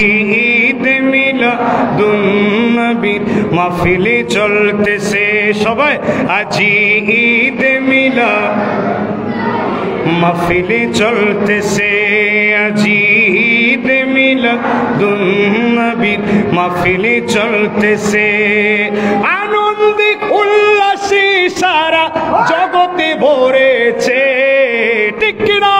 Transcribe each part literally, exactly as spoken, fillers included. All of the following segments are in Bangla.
ঈদ মিলাদুন্নবীর মাহফিল চলতেছে সবাই, আজি ঈদ মিলাদ মাহফিল চলতেছে, আজি ঈদ মিলাদুন্নবীর মাহফিল চলতেছে। আনন্দিক উল্লাসী সারা জগতে ভরেছে, ঠিক কিনা?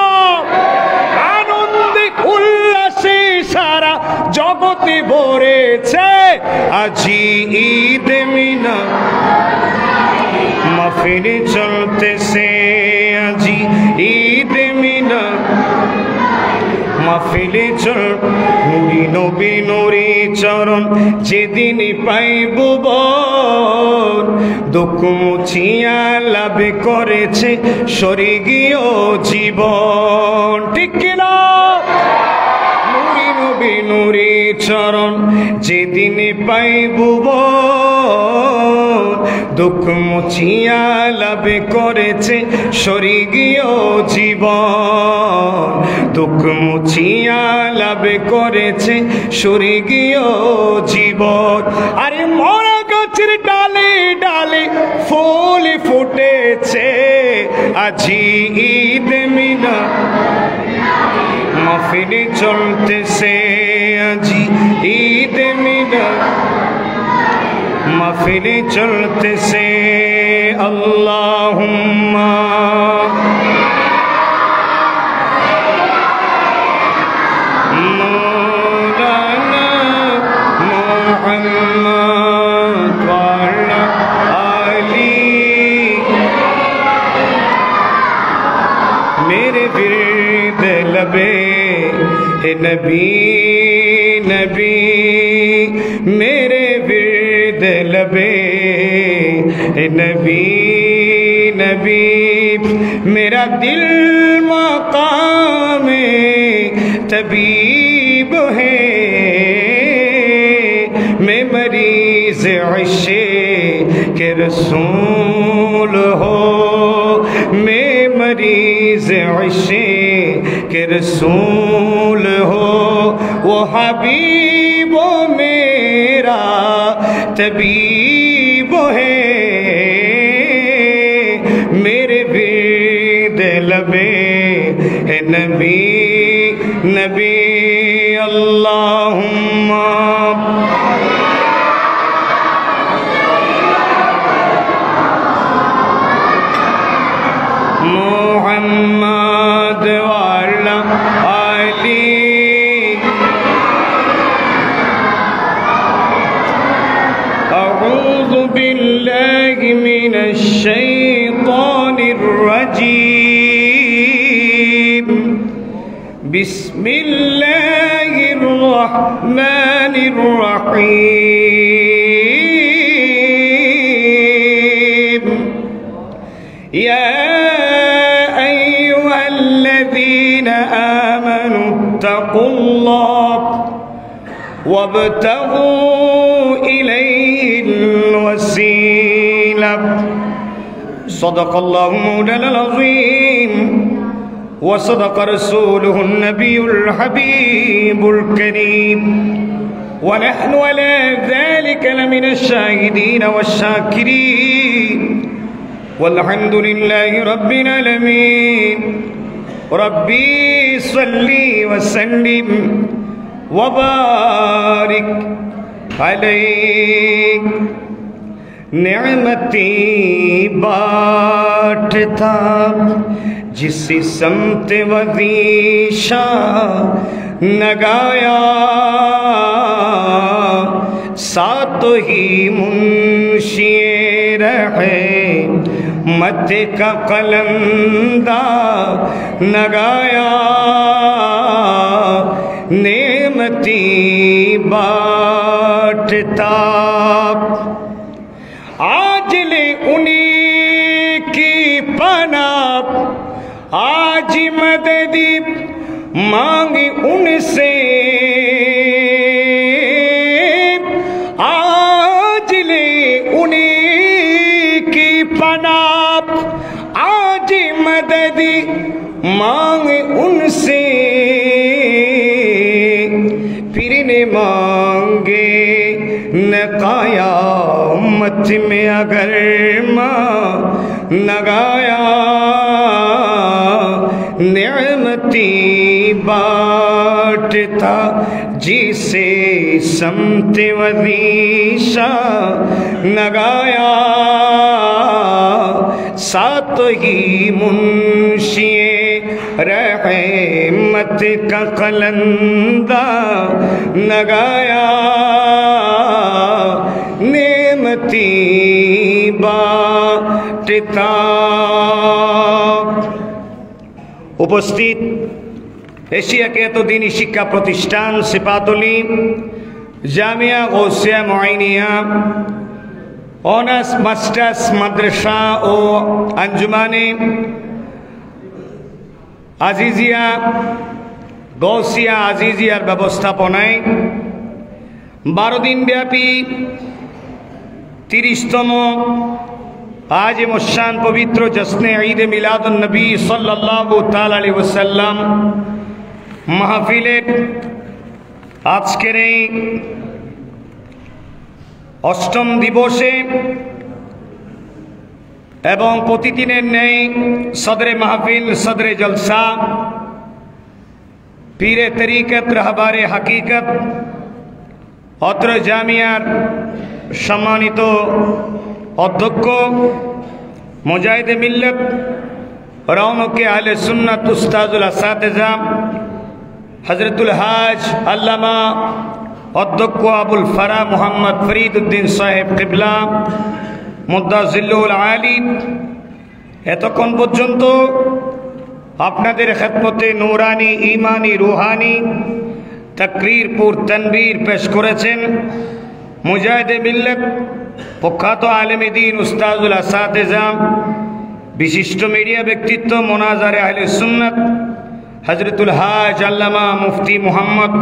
আনন্দিক উল্লাসী সারা জগতে ভরেছে, আজি ঈদ মিলাদ মাহফিল চলতেছে, আজি ঈদ মিলাদ মাহফিল চলতেছে। নুরি নবী নুরি চরণ যেদিন পাইব বর, দুঃখ মুছিয়া লাভ করেছে স্বর্গীয় জীবন, ঠিক না? নুরি নবী নুরি চরণ যেদিন পাইব বর, দুঃখ মুছিয়া লাভ করেছে স্বর্গীয় জীবন, দুঃখ মুছিয়া লাভ করেছে স্বর্গীয় জীবন। আরে মরা গাছের ডালে ডালে ফুল ফুটেছে, আজি ঈদ মিলাদ মাহফিল চলতেছে, আজি ঈদ মিলাদ মাহফিল চলতেছে। আল্লাহুম্মা नबी नबी मेरे विर्द लबे नबी नबी मेरा दिल मकाम तबीब है, मैं मरीज इश्क़ के रसूल हो, मैं मरीज इश्क़ के रसूल हो, वो हबीब मेरा तबीब है, मेरे विर्द लबे नबी नबी। अल्लाहुम्मा বিসমিল্লাহির রহমানির রহিম, ইয়া আইয়ুহাল্লাযীনা আমানু তাকুল্লাহ ওয়াবতাগু ইলাইহিল ওয়াসীলা। সাদাকাল্লাহু মাওলানা আযীম وصدق رسوله النبي الحبيب الكريم ونحن على ذلك لمن الشاهدين والشاكرين والحمد لله رب العالمين. ربي صل وسلم وبارك عليك نعمتي بانٹتا जिसी समत वदीशा नगाया सात ही मुंशिए रहे मत का कलंदा नगाया नेमती बाटता आज ले उन्हीं की पना आज मददी मांगे उनसे आज ले उन्हीं की पनाह आज मददी मांगे उनसे फिर न मांगे न कायामत में अगर माँ लगाया नेमती बाटता जिसे समते वदीशा नगाया सात ही मुंशिए रहमत का कलंदा नगाया नेमती बाटता। উপস্থিত এশিয়াকে এতদিনই শিক্ষা প্রতিষ্ঠান ছিপাতলী জামিয়া গাউছিয়া মুইনিয়া অনার্স মাস্টার্স মাদ্রাসা ও আঞ্জুমানে আজিজিয়া গাউছিয়া আজিজিয়ার ব্যবস্থাপনায় বারো দিনব্যাপী তিরিশতম আজিম শান পবিত্র জশ্নে ঈদ মিলাদুন নবী সাল্লাল্লাহু তাআলা আলাইহি ওয়াসাল্লাম মাহফিলে আজকের এই অষ্টম দিবসে এবং প্রতিদিনের ন্যায় সদরে মাহফিল সদরে জলসা পীরে তরিকত রাহবারে হাকিকত অত্র জামিয়ার সম্মানিত অধ্যক্ষ মুজাহিদে মিল্লাত রওনকে আহলে সুন্নাত উস্তাদুল আসাতেজা হযরতুল হাজ আল্লামা অধ্যক্ষ আবুল ফারা মোহাম্মদ ফরিদউদ্দিন সাহেব কিবলা মুদাজ্জিলুল আলী, এতক্ষণ পর্যন্ত আপনাদের খেদমতে নূরানি ইমানি রুহানি তাকরীর পুর তানবীর পেশ করেছেন মুজাহিদে মিল্লাত প্রখ্যাত আলেম দ্বীন উস্তাদুল আসাতেজা বিশিষ্ট মিডিয়া ব্যক্তিত্ব মোনাজারে আহলে সুন্নাত হযরতুল হাজ আল্লামা মুফতি মোহাম্মদ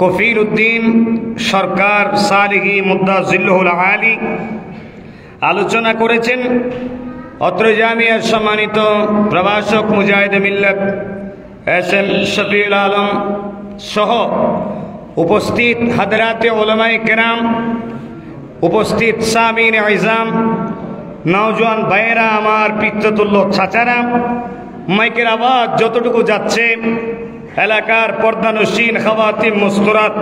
কফিল উদ্দিন সরকার সালেহী মুদাজ্জিলুল আলী আলোচনা করেছেন। অত্র জামিয়ার সম্মানিত প্রভাষক মুজাহিদে মিল্লাত এস এম শফিউল আলম সহ উপস্থিত হাজরাতে উলামায়ে কেরাম, উপস্থিত সামিন ইজাম, নওজোয়ান ভাইয়েরা, আমার পিতৃতুল্য চাচারা, মাইকের আওয়াজ যতটুকু যাচ্ছে এলাকার পর্দানসীন খাওয়াতিম মুস্তুরাত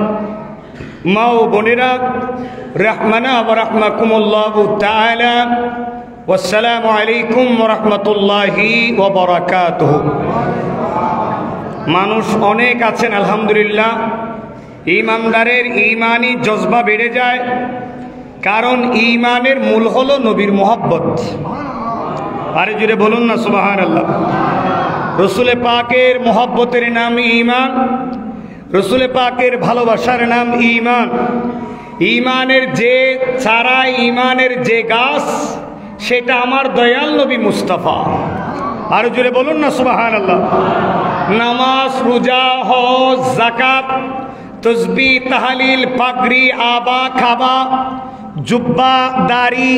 মা ও বোনেরা, রাহমানা ওয়া রাহমাকুমুল্লাহু তাআলা, ওয়াসসালামু আলাইকুম ওয়া রাহমাতুল্লাহি ওয়া বারাকাতুহু। মানুষ অনেক আছেন আলহামদুলিল্লাহ, ইমানদারের ইমানি জজবা বেড়ে যায়, কারণ ইমানের মূল হলো নবীর মোহাব্বত। আরে জুড়ে বলুন না সুবহানাল্লাহ। রাসূল পাকের মোহাব্বতের নাম ইমান, রাসূল পাকের ভালোবাসার নাম ইমান। ইমানের যে চারা, ইমানের যে গাছ, সেটা আমার দয়াল নবী মুস্তাফা। আরে জুড়ে বলুন না সুবহানাল্লাহ। নামাজ, রোজা, হজ, যাকাত, তাসবিহ, তাহলিল, পাগড়ি, আবা খাবা, জুব্বা, দাড়ি,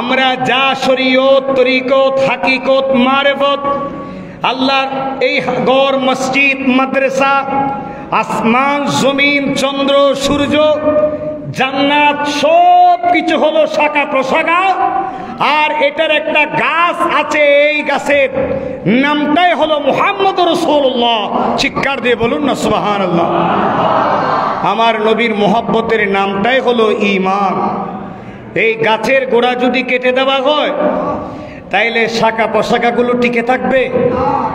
আমরা যা শরীয়ত তরিকত হাকিকত মারেফত আল্লাহর এই গড় মসজিদ মাদ্রাসা আসমান জমিন চন্দ্র সূর্য জান্নাত সব কিছু হলো শাখা প্রশাখা, আর এটার একটা গাছ আছে, এই গাছের নামটাই হলো মুহাম্মদ রাসূলুল্লাহ। চিৎকার দিয়ে বলুন না সুবহানাল্লাহ। আমার নবীর মোহাব্বতের নামটাই হলো ঈমান। এই গাছের গোড়া যদি কেটে দেওয়া হয় তাইলে শাখা প্রশাখাগুলো টিকে থাকবে?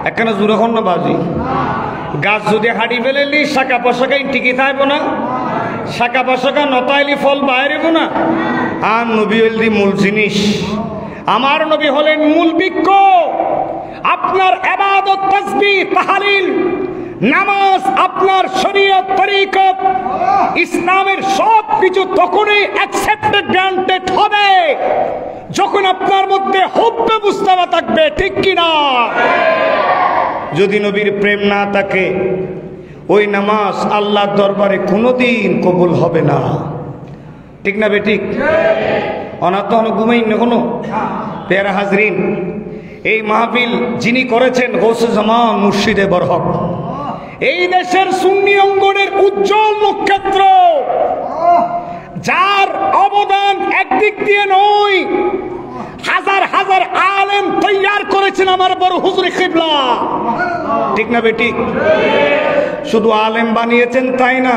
একখানা জোরাখন্ড বাজি। গাছ যদি হাঁড়ি ফেলেলি শাখা প্রশাখাই টিকে থাকবো না, শাখা প্রশাখা নতাইলি ফল বাইরেব না। আর নবী হলি মূল জিনিস, আমার নবী হলেন মূল বৃক্ষ। আপনার ইবাদত, তাসবিহ, তাহলিল, নামাজ, আপনার শরীয়ত তরিকত, ইসলামের সব কিছু তখনই অ্যাকসেপ্টেড গ্রান্টেড হবে যখন আপনার মধ্যে হুব্বে মুস্তাফা থাকবে, ঠিক কি না? যদি নবীর প্রেম না থাকে ওই নামাজ আল্লাহর দরবারে কোনোদিন কবুল হবে না, ঠিক না বেঠিক? অনাথ হন ঘুমাই না কোনো পেয়ারা হাজরিন। এই মাহফিল যিনি করেছেন গৌসে জামান মুর্শিদে বরহক, এই দেশের সুন্নি অঙ্গনের উজ্জ্বল হচ্ছেন আমার বড় হুজুর কিবলা, ঠিক না বেটি? শুধু আলেম বানিয়েছেন তাই না,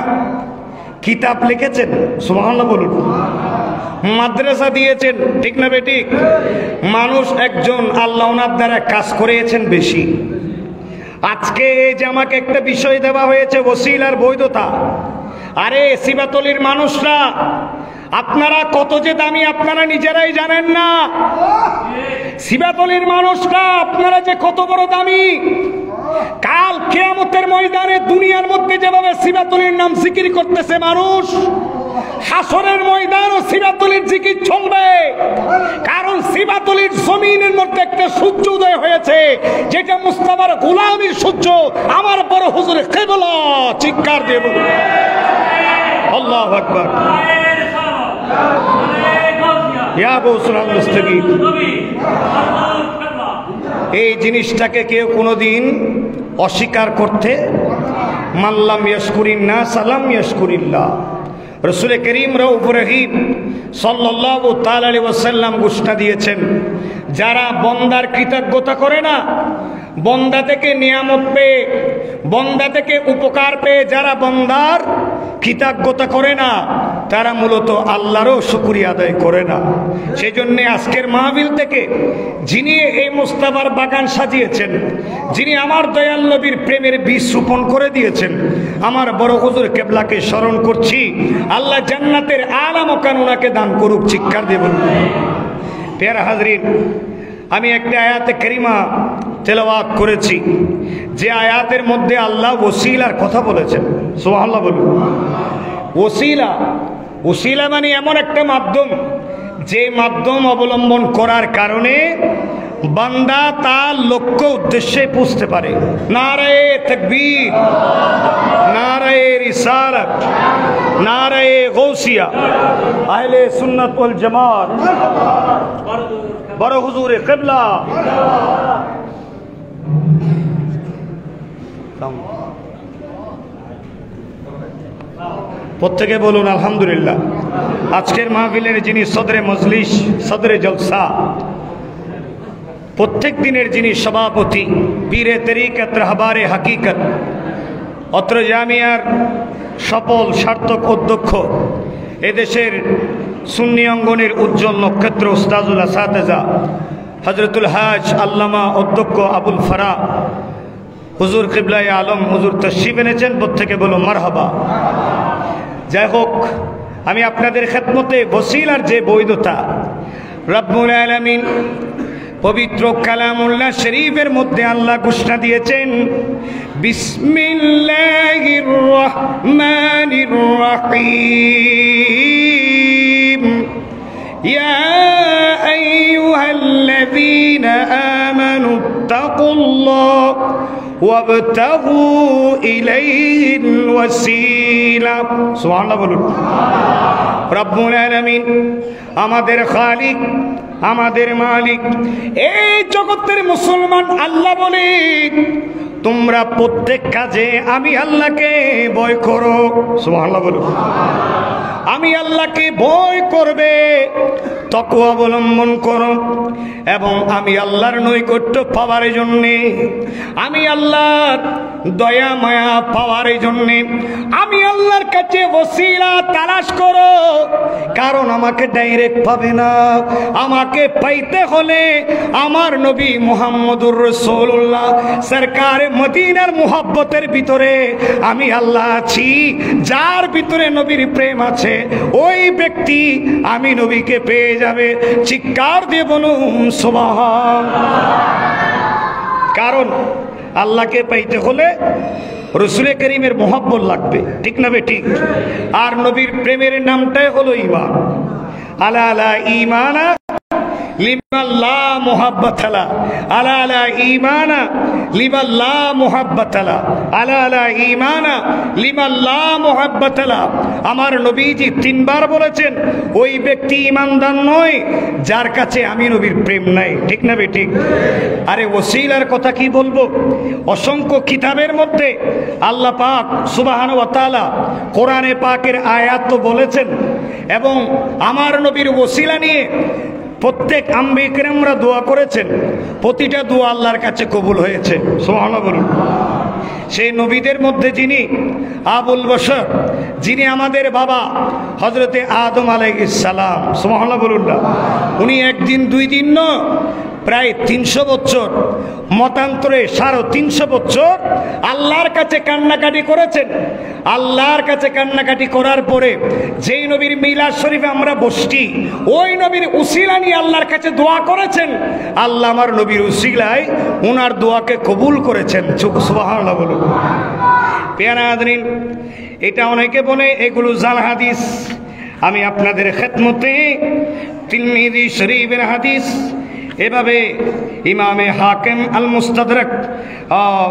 কিতাব লিখেছেন, সুবহানাল্লাহ বলুন, মাদ্রাসা দিয়েছেন, ঠিক না বেটি? মানুষ একজন, আল্লাহ ওনার দ্বারা কাজ করিয়েছেন বেশি। আজকে এই যে আমাকে একটা বিষয় দেওয়া হয়েছে, ওসিলার বৈধতা, আরে ছিপাতলীর মানুষরা আপনারা কত যে দামি আপনারা নিজেরাই জানেন না। ছিপাতলীর মানুষরা আপনারা যে কত বড় দামি, কাল কিয়ামতের ময়দানে দুনিয়ার মধ্যে যেভাবে ছিপাতলীর নাম জিকির করতেছে মানুষ, হাসরের ময়দান ও ছিপাতলীর জিকির চলবে। কারণ ছিপাতলীর জমিনের মধ্যে একটা সূর্য উদয় হয়েছে, যেটা মুস্তাফার গোলামীর সূর্য, আমার বড় হুজুর কিবলা। চিৎকার দিয়ে বলুন আল্লাহু আকবার। এই জিনিসটাকে কেউ কোনোদিন অস্বীকার করতে মানলাম ইয়াশকুরিনা সালাম ইয়াশকুরিল্লাহ। রাসূল করিম রউফ রহিম সাল্লাল্লাহু তাআলা আলাইহি ওয়াসাল্লাম ঘোষণা দিয়েছেন, যারা বন্দার কৃতজ্ঞতা করে না, বন্দা থেকে নিয়ামত পেয়ে, বন্দা থেকে উপকার পেয়ে যারা বন্দার কৃতজ্ঞতা করে না, তারা মূলত আল্লাহরও শুকরিয়া আদায় করে না। সেই জন্যে আজকের মাহফিল থেকে যিনি এই মুস্তাফার বাগান সাজিয়েছেন, যিনি আমার দয়াল নবীর প্রেমের বীজ রোপণ করে দিয়েছেন, আমার বড় হুজুর কিবলাকে স্মরণ করছি। আল্লাহ জান্নাতের আলা মাকান ওনাকে দান করুক। চিৎকার দেবেন। প্রিয় হাজরিন, আমি একটা আয়াতে কারিমা তেলাওয়াত করেছি, যে আয়াতের মধ্যে আল্লাহ ওসিলার কথা বলেছেন। সুবহানাল্লাহ বলুন। ওসিলা, ওসিলা মানে এমন একটা মাধ্যম, যে মাধ্যম অবলম্বন করার কারণে বান্দা তার লক্ষ্য উদ্দেশ্যে পৌঁছতে পারে। নারায়ে তাকবীর, নারায়ে রিসালাত, নারায়ে গাউছিয়া, আহলে সুন্নাত ওয়াল জামাত, বড় হুজুরে কিবলা। প্রত্যেকে বলুন আলহামদুলিল্লাহ। আজকের মাহফিলের যিনি সদরে মজলিস, সদরে জলসা, প্রত্যেক দিনের যিনি সভাপতি, পীরে তরিকত রাহবারে হাকিকত, অত্র জামিয়ার সফল সার্থক অধ্যক্ষ, এদেশের সুন্নি অঙ্গনের উজ্জ্বল নক্ষত্র উস্তাজুল আসাতেজা হজরতুল হাজ আল্লামা অধ্যক্ষ আবুল ফারা হুজুর কিবলাই আলম হুজুর তশরিফ এনেছেন। প্রত্যেকে বলো মারহাবা। যাই হোক, আমি আপনাদের খেদমতে ওসিলার যে বৈধতা রব্বুল আলামিন পবিত্র কালামুল্লাহ শরীফের মধ্যে আল্লাহ ঘোষণা দিয়েছেন, বিসমিল্লাহির রহমানির রহিম, ইয়া আইয়ুহাল্লাযীনা আমানু তাকুল্লাহ ওয়াবতাগু ইলাইহিল ওয়াসিলা। সুবহানাল্লাহ বলুন। রব্বুল আলামিন আমাদের খালিক, আমাদের মালিক। এই জগতের মুসলমান আল্লাহ বলে, তোমরা প্রত্যেক কাজে আমি আল্লাহকে ভয় করো। সুবহানাল্লাহ বলো। আমি আল্লাহকে ভয় করবে, তাকওয়া অবলম্বন করো, এবং আমি আল্লাহর নৈকট্য পাওয়ার জন্যে, আমি আল্লাহর দয়া মায়া পাওয়ার জন্যে আমি আল্লাহর কাছে ওসিলা তালাশ করো। কারণ আমাকে ডাইরেক্ট পাবে না, আমাকে পাইতে হলে আমার নবী মুহাম্মদুর রাসূলুল্লাহ সরকার মদিনার মুহাব্বতের ভিতরে আমি আল্লাহ আছি। যার ভিতরে নবীর প্রেম আছে, ওই ব্যক্তি আমি নবীকে পেয়ে যাবে। চিৎকার দিয়ে বলুন সুবহানাল্লাহ। কারণ আল্লাহকে পাইতে হলে রাসূলে করিমের মুহাব্বত লাগবে, ঠিক না বেটি? আর নবীর প্রেমের নামটাই হলো ঈমান। আলা আলা ঈমানা লিমা লা মুহাব্বত লা, আলা আলা ঈমানা লিমা লা মুহাব্বত লা, আলা আলা ঈমানা লিমা লা মুহাব্বত লা। আমার নবীজি তিনবার বলেছেন, ওই ব্যক্তি ঈমানদার নয় যার কাছে আমি নবীর প্রেম নাই, ঠিক না বেটি? আরে ওসিলার কথা কি বলবো, অসংখ্য কিতাবের মধ্যে আল্লাহ পাক সুবহানাহু ওয়া তাআলা কোরআনে পাকের আয়াত তো বলেছেন, এবং আমার নবীর ওসিলা নিয়ে প্রত্যেক আম্বিয়া কেরামরা দোয়া করেছেন, প্রতিটা দোয়া আল্লাহর কাছে কবুল হয়েছে। সুবহানাল্লাহ বলুন। সেই নবীদের মধ্যে যিনি আবুল বশর, যিনি আমাদের বাবা হজরতে আদম আলাইহিস সালাম, সুবহানাল্লাহ বলুন না, উনি একদিন দুই দিন না, প্রায় তিনশো বছর, মতান্তরে সাড়ে তিনশো বছর আল্লাহর কাছে কান্নাকাটি করেছেন। আল্লাহর কাছে কান্নাকাটি করার পরে যেই নবীর মিলাদ শরীফে আমরা বসছি, ওই নবীর উসিলা নিয়ে আল্লাহর কাছে দোয়া করেছেন। আল্লাহ আমার নবীর উসিলায় ওনার দোয়াকে কবুল করেছেন। সুবহানাল্লাহ বলুন। পেয়ারা হাজরিন, এটা অনেকে বলে এগুলো জাল হাদিস। আমি আপনাদের খেদমতে তিরমিজি শরীফের হাদিস, এভাবে ইমামে হাকিম আল মুস্তাদরাক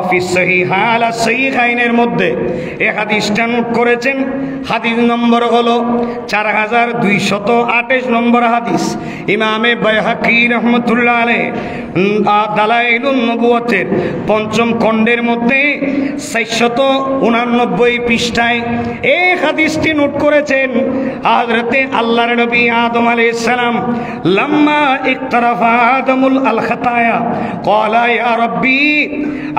ফি সহিহা আলা সহিহাইনের মধ্যে এই হাদিসটা নোট করেছেন। হাদিস নম্বর হলো চার হাজার দুইশত আঠাশ নম্বর হাদিস। ইমামে বাইহাকি রহমতুল্লাহ আলাইহ দালাইলুন নবুওয়াতের পঞ্চম খণ্ডের মধ্যে চারশত উনানব্বই পৃষ্ঠায় এই হাদিসটি নোট করেছেন। হযরতে আল্লাহর নবী আদম আলাইহিস সালাম লাম্মা ইকতারাফা আদমুল আল খাতায়া ক্বালা ইয়া রাব্বি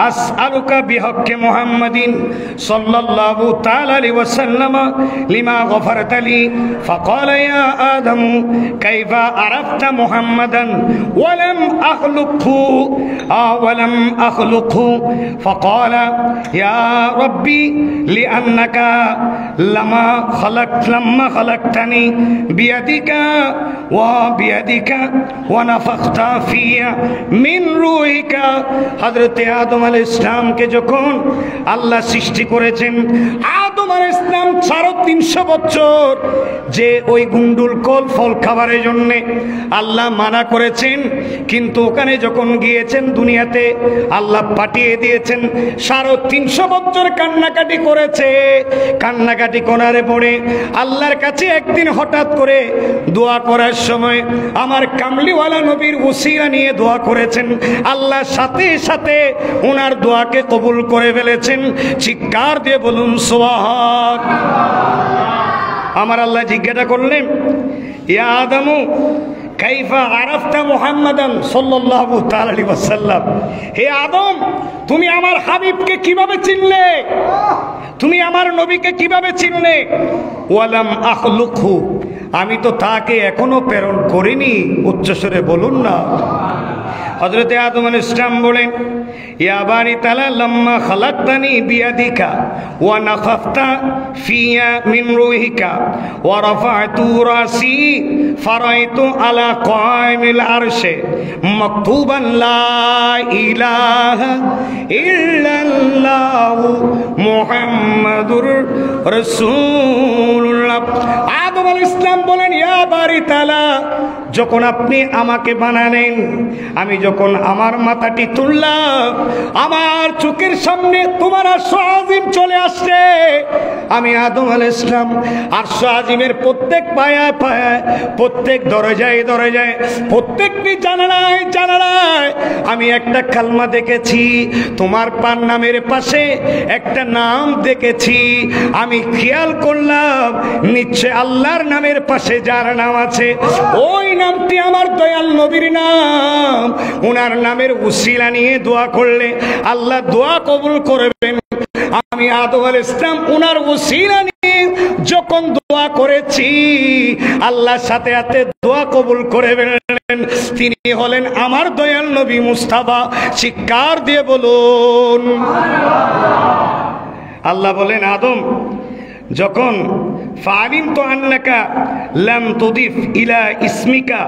আসআলুকা বিহাক্কি মুহাম্মাদিন সাল্লাল্লাহু তাআলা আলাইহি ওয়াসাল্লাম লিমা গফারতা লি ফাক্বালা ইয়া আদম কাইফা আরাফতা মুহাম্মাদান ওয়া লাম আখলুকহু ওয়া লাম আখলুকহু ফাক্বালা ইয়া রাব্বি লিআন্নাকা লামা খলাক লামা খলাকতানি বিয়াদিকা ওয়া বিয়াদিকা ওয়া নাফাখতা হযরতে আদম আলাইহিস সালামকে যখন আল্লাহ সৃষ্টি করেছেন, আদম আলাইহিস সালাম সাড়ে তিনশো বছর যে ওই গুন্ডুল কল ফল খাবারের জন্যে আল্লাহ মানা করেছেন, কিন্তু ওখানে যখন গিয়েছেন দুনিয়াতে আল্লাহ পাঠিয়ে দিয়েছেন। সাড়ে তিনশো বছর কান্নাকাটি করেছে। কান্নাকাটি করার পরে আল্লাহর কাছে একদিন হঠাৎ করে দোয়া করার সময় আমার কামলিওয়ালা নবীর উসিলা নিয়ে দোয়া করেছেন। আল্লাহ সাথে সাথে ওনার দোয়াকে কবুল করে ফেলেছেন। চিৎকার দিয়ে বলুন সুবহানাল্লাহ। আমার আল্লাহ জিজ্ঞাসা করলেন, ইয়া আদমু কাইফা আরাফতা মুহাম্মাদান সাল্লাল্লাহু তাআলা আলাইহি ওয়াসাল্লাম, হে আদম তুমি আমার হাবিবকে কিভাবে চিনলে, তুমি আমার নবীকে কিভাবে চিনলে? ওয়ালাম আখলুকহু, আমি তো তাকে এখনো প্রেরণ করিনি। উচ্চস্বরে বলুন না। হযরতে আদম আলাইহিস সালাম বলেন, ইয়া বানি তালা লাম্মা খলাকতানি বিয়াদিকা ওয়া নাফাখতা ফিয়া মিন রূহিকা ওয়া রাফাতু রাসি ফারাইতু আলা কায়মিল আরশে মাকতুবান লা ইলাহা ইল্লাল্লাহু মুহাম্মাদুর রাসূলুল্লাহ। আদম আলাইহিস সালাম বলেন, ইয়া বানি তালা, যখন আপনি আমাকে বানালেন, আমি যখন আমার মাথাটি তুললাম, আমার চোখের সামনে তোমার আরশ আজিম চলে আসছে। আমি আদম আলাইহিস সালাম আরশ আজিমের প্রত্যেক পায়ায় পায়ায়, প্রত্যেক দরজায় দরজায়, প্রত্যেকটি জানালায় জানালায় আমি একটা কালমা দেখেছি, তোমার পান নামের পাশে একটা নাম দেখেছি। আমি খেয়াল করলাম নিশ্চয় আল্লাহর নামের পাশে যার নাম আছে ওই নামটি আমার দয়াল নবীর নাম। উনার নামের উসিলা নিয়ে দোয়া করলে আল্লাহ দোয়া কবুল করবেন। আমি আদম আলাইহিস সালাম উনার উসিলা নিয়ে যখন দোয়া করেছি, আল্লাহর সাথে সাথে দোয়া কবুল করে ফেললেন। তিনি হলেন আমার দয়াল নবী মুস্তাফা। চিৎকার দিয়ে বলুন সুবহানাল্লাহ। আল্লাহ বলেন, আদম যখন ফালিমতু আন্নাকা লাম তুদিফ ইলা ইসমিকা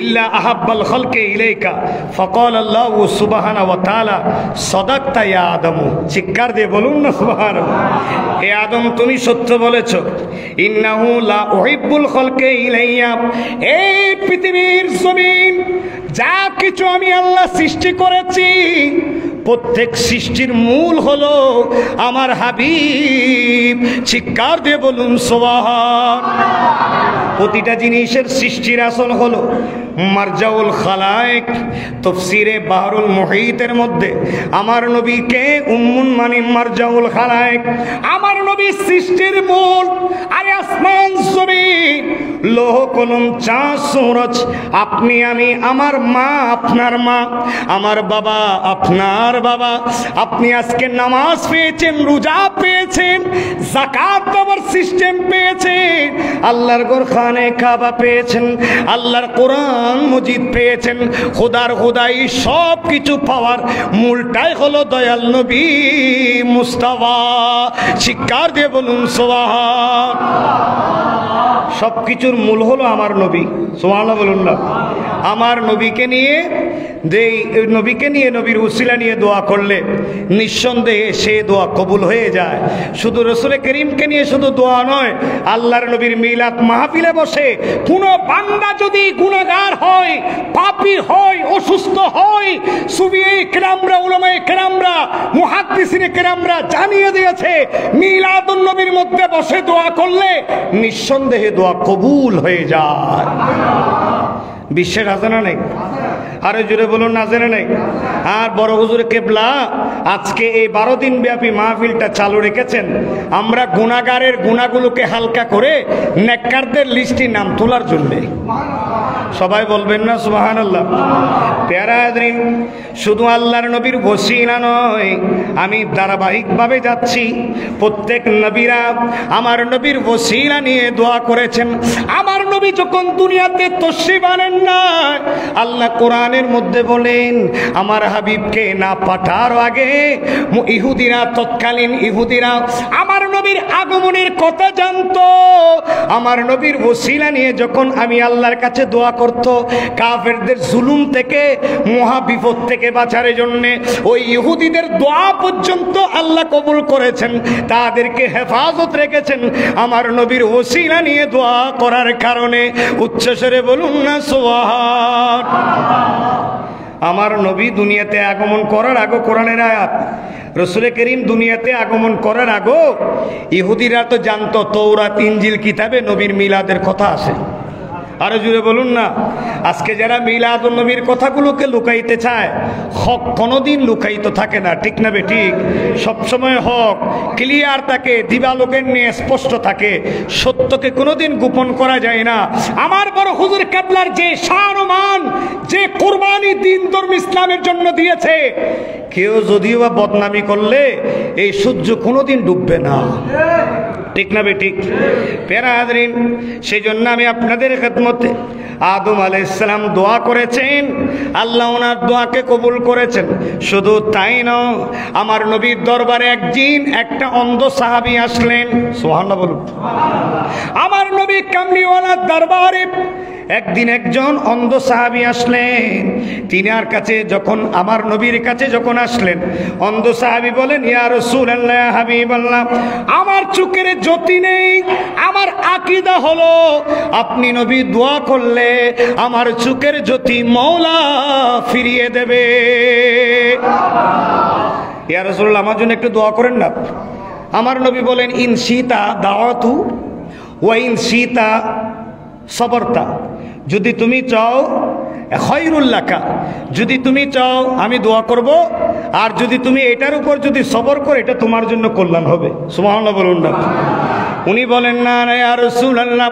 ইল্লা আহাব্বাল খালকি ইলাইকা ফাকাল আল্লাহু সুবহানাহু ওয়া তাআলা সাদাকতা ইয়া আদম। চিৎকার দিয়ে বলুন না সুবহানাল্লাহ। হে আদম তুমি সত্য বলেছো। ইন্নাহু লা উহিব্বুল খালকি ইলাইয়া, এই পৃথিবীর জমিন যা কিছু আমি আল্লাহ সৃষ্টি করেছি প্রত্যেক সৃষ্টির মূল হলো আমার হাবিব। চিৎকার দিয়ে বলুন সুবহানাল্লাহ। প্রতিটা জিনিসের সৃষ্টির আসল হলো মারজাউল খালায়েক। তাফসীরে বাহরুল মুহীতের মধ্যে আমার নবীকে উম্মুন মানে মারজাউল খালায়েক, আমার নবী সৃষ্টির মূল। আরে আসমান জমিন লৌহ কলম চাঁদ সূরজ, আপনি আমি, আমার মা আপনার মা, আমার বাবা আপনার বাবা। আপনি আজকে নামাজ পেয়েছেন, রোজা পেয়েছেন, যাকাত দেওয়ার সিস্টেম পেয়েছেন, আল্লাহর ঘর খানে কাবা পেয়েছেন, আল্লাহর কোরআন মজিদ পেয়েছেন, খোদার খোদাই সব কিছু পাওয়ার মূলটাই হলো দয়াল নবী মুস্তাফা। শিকার দিয়ে বলুন সুবহানাল্লাহ। সব কিছুর মূল হলো আমার নবী, সুবহানাল্লাহ বলুন না। আমার নবীকে নিয়ে যেই নবীকে নিয়ে নবীর উসিলা নিয়ে দোয়া করলে নিঃসন্দেহে সে দোয়া কবুল হয়ে যায়। শুধু রসুল করিমকে নিয়ে শুধু দোয়া নয়, আল্লাহর নবীর মিলাদ মাহফিলে বসে কোনো বান্দা যদি গুনাহগার হয়, পাপী হয়, অসুস্থ হয়, সুফিয়ে কেরামরা, উলামায়ে কেরামরা, মুহাদ্দিসিনে কেরামরা জানিয়ে দিয়েছে মিলাদুন নবীর মধ্যে বসে দোয়া করলে নিঃসন্দেহে দোয়া কবুল হয়ে যায়। বিশ্বের হাজানা নেই, আরে জুড়ে বলুন না জেনে নেই। আর বড় হুজুর কেবলা আজকে এই বারো দিন ব্যাপী মাহফিলটা চালু রেখেছেন আমরা গুনাহগারের গুনাহগুলোকে হালকা করে নেককারদের লিস্টে নাম তোলার জন্যে। সবাই বলবেন না সুবহানাল্লাহ। প্যারা হাজরিন, শুধু আল্লাহর নবীর ওসিলা নয়, আমি ধারাবাহিকভাবে যাচ্ছি, প্রত্যেক নবীরা আমার নবীর ওসিলা নিয়ে দোয়া করেছেন। আমার নবী যখন দুনিয়াতে তশরিফ আনেন না, আল্লাহ কোরআনের মধ্যে বলেন আমার হাবিবকে না পাঠার আগে ইহুদিরা, তৎকালীন ইহুদিরা আমার নবীর আগমনের কথা জানতো। আমার নবীর ওসিলা নিয়ে যখন আমি আল্লাহর কাছে দোয়া করত, কাফেরদের জুলুম থেকে, মহা বিপদ থেকে বাঁচার জন্য ওই ইহুদিদের দোয়া পর্যন্ত আল্লাহ কবুল করেছেন, তাদেরকে হেফাজত রেখেছেন আমার নবীর ওসিলা নিয়ে দোয়া করার কারণে। উচ্চস্বরে বলুন না সুবহানাল্লাহ। আমার নবী দুনিয়াতে আগমন করার আগে কোরআনের আয়াত, রাসূল করিম দুনিয়াতে আগমন করার আগে ইহুদিরা তো জানতো তওরাত ইনজিল কিতাবে নবীর মিলাদের কথা আছে। আরো জুড়ে বলুন না। আজকে যারা মিলাদুন নবীর কথাগুলোকে লুকাইতে চায়, হক কোনোদিন লুকাইতে থাকে না, ঠিক না বে ঠিক? সবসময় হক ক্লিয়ার থাকে, দিবালোকের নিয়ে স্পষ্ট থাকে, সত্যকে কোনোদিন গোপন করা যায় না। আমার বড় হুজুর কেবলার যে শান ও মান, যে কুরবানি দিন ধর্ম ইসলামের জন্য দিয়েছে, কেউ যদিও বা বদনামি করলে এই সূর্য কোনোদিন ডুববে না, ঠিক না বে ঠিক? প্যারা হাজরিন, সেই জন্য আমি আপনাদের খেদমতে আদম আলাইহিস সালাম দোয়া করেছেন, আল্লাহ ওনার দোয়াকে কবুল করেছেন। শুধু তাই নয়, আমার নবীর দরবারে একদিন একটা অন্ধ সাহাবী আসলেন, সুবহানাল্লাহ বলুন। আমার নবী কামলিওয়ালার দরবারে একদিন একজন অন্ধ সাহাবী আসলেন। তিনার কাছে যখন আমার নবীর কাছে যখন আসলেন, অন্ধ সাহাবী বলেন, ইয়া রাসূলুল্লাহ, ইয়া হাবিবাল্লাহ, আমার চোখের জ্যোতি নেই, আমার আকীদা হলো আপনি নবী দোয়া করলে আমার চোখের জ্যোতি মওলা ফিরিয়ে দেবে। ইয়া রাসূলুল্লাহ, আমার জন্য একটু দোয়া করেন না। আমার নবী বলেন, ইন সীতা দাওয়াতু ওয়া ইন সীতা সবরতা, যদি তুমি চাও খায়রুল লাকা, যদি তুমি চাও আমি দোয়া করব, আর যদি তুমি এটার উপর যদি সবর করো এটা তোমার জন্য কল্যাণ হবে। সুবহানাল্লাহ বলুন না। উনি বলেন, না না ইয়া রাসূলুল্লাহ,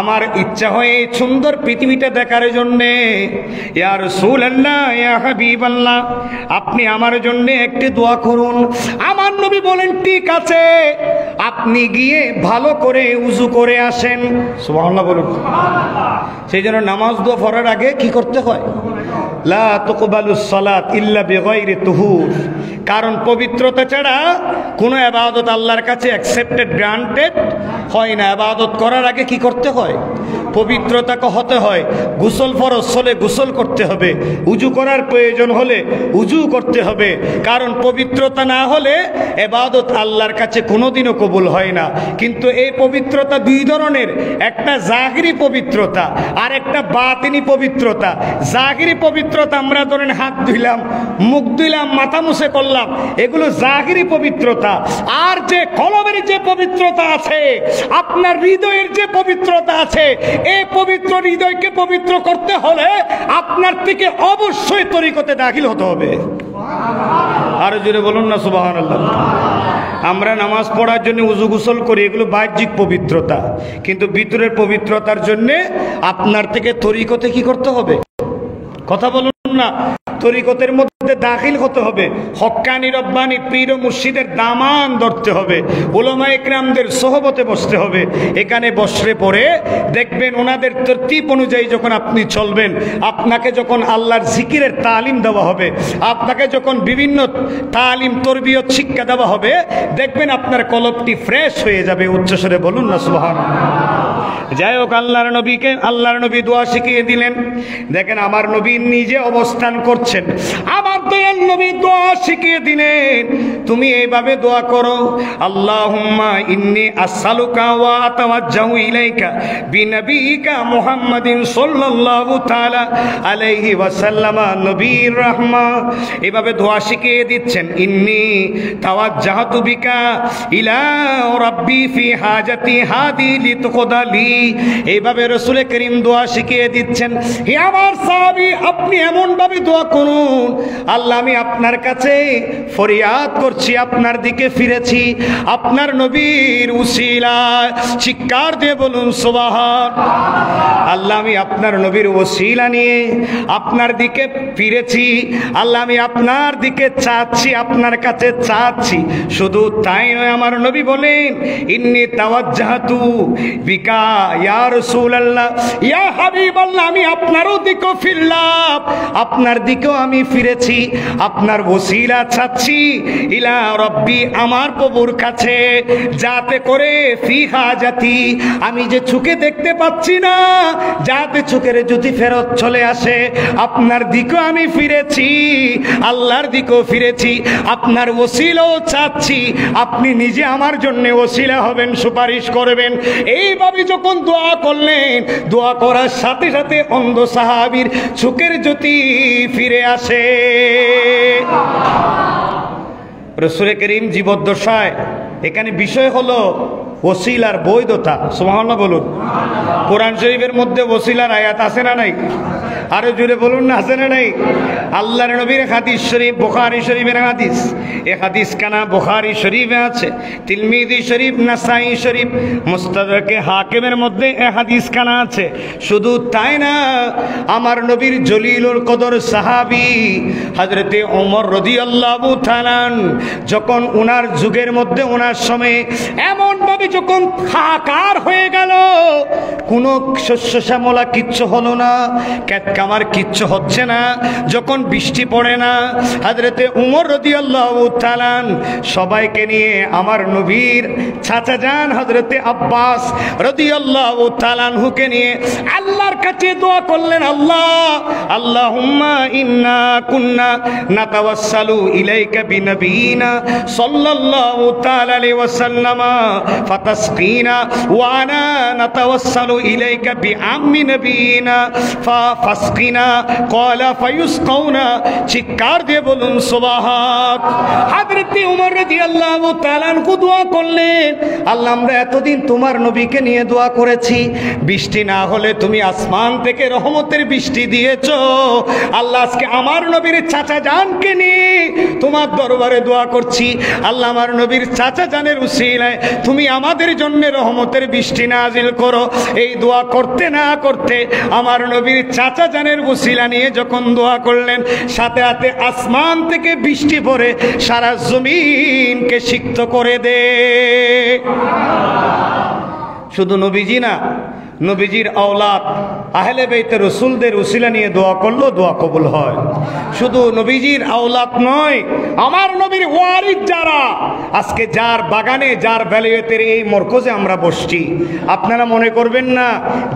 আমার ইচ্ছা হয় এই সুন্দর পৃথিবীটা দেখার জন্যে। ইয়া রাসূলুল্লাহ, ইয়া হাবিবাল্লাহ, আপনি আমার জন্যে একটি দোয়া করুন। আমার নবী বলেন, ঠিক আছে, আপনি গিয়ে ভালো করে উযু করে আসেন। সুবহানাল্লাহ বলুন। সেই জন্য নামাজ দোয়া পড়ার আগে কি করতে হয়? লা তুকবালুস সালাত ইল্লা বিগাইরি তুহুর, কারণ পবিত্রতা ছাড়া কোনো ইবাদত আল্লাহর কাছে অ্যাকসেপ্টেড, গ্রান্টেড হয় না। ইবাদত করার আগে কি করতে হয়? পবিত্রতাকে হতে হয়। গোসল ফরজ হলে গোসল করতে হবে, উযু করার প্রয়োজন হলে উযু করতে হবে, কারণ পবিত্রতা না হলে ইবাদত আল্লাহর কাছে কোনোদিনও কবুল হয় না। কিন্তু এই পবিত্রতা দুই ধরনের, একটা জাহিরি পবিত্রতা আর একটা বাতিনি পবিত্রতা। জাহিরি পবিত্র পবিত্রতা আমরা ধরেন হাত ধুইলাম, মুখ ধুইলাম, মাথা মুছে করলাম, এগুলো জাহিরি পবিত্রতা। আর যে কলমের যে পবিত্রতা আছে, আপনার হৃদয়ের যে পবিত্রতা আছে, এই পবিত্র হৃদয়কে পবিত্র করতে হলে আপনার থেকে অবশ্যই তরিকতে দাখিল হতে হবে। আর জোরে বলুন না সুবহানাল্লাহ। আমরা নামাজ পড়ার জন্য উযু গোসল করি, এগুলো বাহ্যিক পবিত্রতা, কিন্তু ভিতরের পবিত্রতার জন্য আপনার থেকে তরিকতে কি করতে হবে? কথা বলুন না, তরিকতের মধ্যে দাখিল হতে হবে, হক্কানি রব্বানি পীর ও মুর্শিদের দামান ধরতে হবে, উলামায়ে ইকরামদের সোহবতে বসতে হবে। এখানে বসলে পরে দেখবেন ওনাদের তরতিব অনুযায়ী যখন আপনি চলবেন, আপনাকে যখন আল্লাহর জিকিরের তালিম দেওয়া হবে, আপনাকে যখন বিভিন্ন তালিম তরবিয়ত শিক্ষা দেওয়া হবে, দেখবেন আপনার কলবটি ফ্রেশ হয়ে যাবে। উচ্চস্বরে বলুন না সুবহানাল্লাহ। যাই হোক, আল্লাহর নবীকে আল্লাহর নবী দোয়া শিখিয়ে দিলেন। দেখেন আমার নবী নিজে অবস্থান করছে, আমার দয়াল নবী দোয়া শিখিয়ে দিলেন, তুমি এইভাবে দোয়া করো, আল্লাহুম্মা ইন্নী আসআলুকা ওয়া আতাওয়াজ্জাহু ইলাইকা বিনবিইকা মুহাম্মাদিন সাল্লাল্লাহু তাআলা আলাইহি ওয়াসাল্লাম নবীর রাহমা। এইভাবে দোয়া শিখিয়ে দিচ্ছেন, ইন্নী তাওয়াজ্জাহতু বিকা ইলা রাব্বি ফি হাজাতি হাদি লিতুকদালি। এইভাবে রাসূল করিম দোয়া শিখিয়ে দিচ্ছেন, হে আমার সাহাবী আপনি এমন ভাবে দোয়া করুন, আল্লাহ আমি আপনার কাছে ফরিয়াদ করছি, আপনার দিকে ফিরেছি আপনার নবীর উসিলায়। চিৎকার দিয়ে বলুন সুবহানাল্লাহ। আল্লাহ আমি আপনার নবীর উসিলা নিয়ে আপনার দিকে ফিরেছি, আল্লাহ আমি আপনার দিকে চাচ্ছি, আপনার কাছে চাচ্ছি। শুধু তাই নয়, আমার নবী বলেন, ইন্নী তাওয়াজ্জাহতু বিকা ইয়া রাসূলুল্লাহ ইয়া হাবিবাল্লাহ, আমি আপনারও দিকে ফিরলাম, আপনার দিকেও আমি ফিরেছি, আপনার ওসিলা চাচ্ছি, ইলা রব্বি আমার প্রভুর কাছে, যাতে করে ফি হাজাতি আমি যে চোখে দেখতে পাচ্ছি না, যাতে চোখের যদি ফেরত চলে আসে, আপনার দিকেও আমি ফিরেছি, আল্লাহর দিকেও ফিরেছি, আপনার ওসিলাও চাচ্ছি, আপনি নিজে আমার জন্য ওসিলা হবেন, সুপারিশ করবেন। এইভাবে যখন দোয়া করলেন, দোয়া করার সাথে সাথে অন্ধ সাহাবীর চোখের জ্যোতি ফিরে আসে। রাসূল করিম জীবদ্দশায়, এখানে বিষয় হলো ওসিলার বৈধতা। সুবহানাল্লাহ বলুন। কোরআন শরীফের মধ্যে ওসিলার আয়াত আছে না নাই? আরো জোরে বলুন না, আছে না নাই? আল্লাহর নবীর হাদিস শরীফ, বুখারী শরীফের হাদিস, এ হাদিস কানা বুখারী শরীফে আছে, তিরমিজি শরীফ, নাসাঈ শরীফ, মুস্তাদরাকে হাকিমের মধ্যে এ হাদিস কানা আছে। শুধু তাই না, আমার নবীর জলিলুল কদর সাহাবী হযরতে ওমর রাদিয়াল্লাহু তাআলা যখন ওনার যুগের মধ্যে ওনার সময়ে এমন ভাবে যখন হাহাকার হয়ে গেল, কোনো শস্য শ্যামলা কিচ্ছু হলো না, আমার কিচ্ছু হচ্ছে না, যখন বৃষ্টি পড়ে না, হযরতে উমর রাদিয়াল্লাহু তাআলা সবাইকে নিয়ে আমার নবীর চাচা যান হযরতে আব্বাস রাদিয়াল্লাহু তাআলা হুকে নিয়ে আল্লাহর কাছে দোয়া করলেন, আল্লাহ আল্লাহুম্মা ইন্না কুন্না নাতাওয়াসসালু ইলাইকা বিনবিনা সাল্লাল্লাহু তাআলা আলাইহি ওয়াসাল্লাম ফাতাসকিনা ওয়া আনা নাতাওয়াসসালু ইলাইকা বিআম্মি নবিনা ফা চিৎকার দিয়ে বলুন সুবহান। হযরতে উমর রাদিয়াল্লাহু তাআলা আনহু দোয়া করলেন, আল্লাহ আমরা এতদিন তোমার নবীকে নিয়ে দোয়া করেছি, বৃষ্টি না হলে তুমি আসমান থেকে রহমতের বৃষ্টি দিয়েছ, আল্লাহ আজকে আমার নবীর চাচা জানকে নিয়ে তোমার দরবারে দোয়া করছি, আল্লাহ আমার নবীর চাচা জানের উসিলায় তুমি আমাদের জন্য রহমতের বৃষ্টি নাজিল করো। এই দোয়া করতে না করতে আমার নবীর চাচা জানের উসিলা নিয়ে যখন দোয়া করলেন, সাথে সাথে আসমান থেকে বৃষ্টি পড়ে সারা জমিনকে সিক্ত করে দে। শুধু নবীজি না, নবীজির আওলাদ আহলে বাইত রাসূলদের উসিলা নিয়ে দোয়া করলো, দোয়া কবুল হয়। শুধু নবীজির আওলাদ নয়, আমার নবীর ওয়ারিস যারা, আজকে যার বাগানে যার ভ্যালিয়তের এই মরকজে আমরা বসছি, আপনারা মনে করবেন না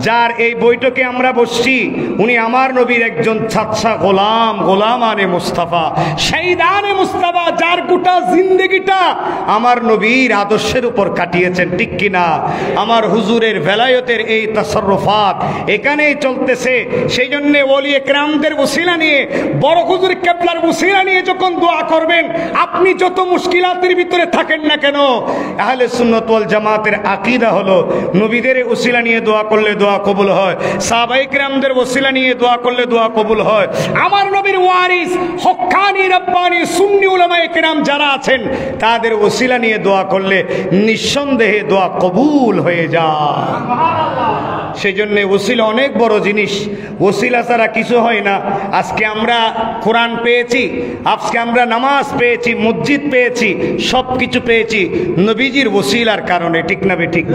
যার এই বৈঠকে আমরা বসছি উনি আমার নবীর একজন ছাত্রা গোলাম, গোলাম আনে মুস্তাফা, সেই দানে মুস্তাফা যার গোটা জিন্দগিটা আমার নবীর আদর্শের উপর কাটিয়েছেন, ঠিক কিনা? আমার হুজুরের ভ্যালায়তের এই তাসরফাত এখানেই চলতেছে। সেই জন্যে ওলিয়ে কেরামদের ওসিলা নিয়ে, বড় হুজুর কেবলার ওসিলা নিয়ে যখন দোয়া করবেন, আপনি যত মুশকিলাতের ভিতরে থাকেন না কেন, আহলে সুন্নাত ওয়াল জামাতের আকীদা হলো নবীদের ওসিলা নিয়ে দোয়া করলে দোয়া কবুল হয়, সাহাবায়ে কেরামদের ওসিলা নিয়ে দোয়া করলে দোয়া কবুল হয়। আমার নবীর ওয়ারিস হক্কানি রব্বানি সুন্নি উলামায়ে কেরাম যারা আছেন তাদের ওসিলা নিয়ে দোয়া করলে নিঃসন্দেহে দোয়া কবুল হয়ে যায়। সেই জন্য ওসিলা অনেক বড় জিনিস, ওসিলা ছাড়া কিছু হয় না। আজকে আমরা কোরআন পেয়েছি, আজকে আমরা নামাজ পেয়েছি, মসজিদ পেয়েছি, সব কিছু পেয়েছি নবীজির ওসিলার কারণে, ঠিক না বে ঠিক?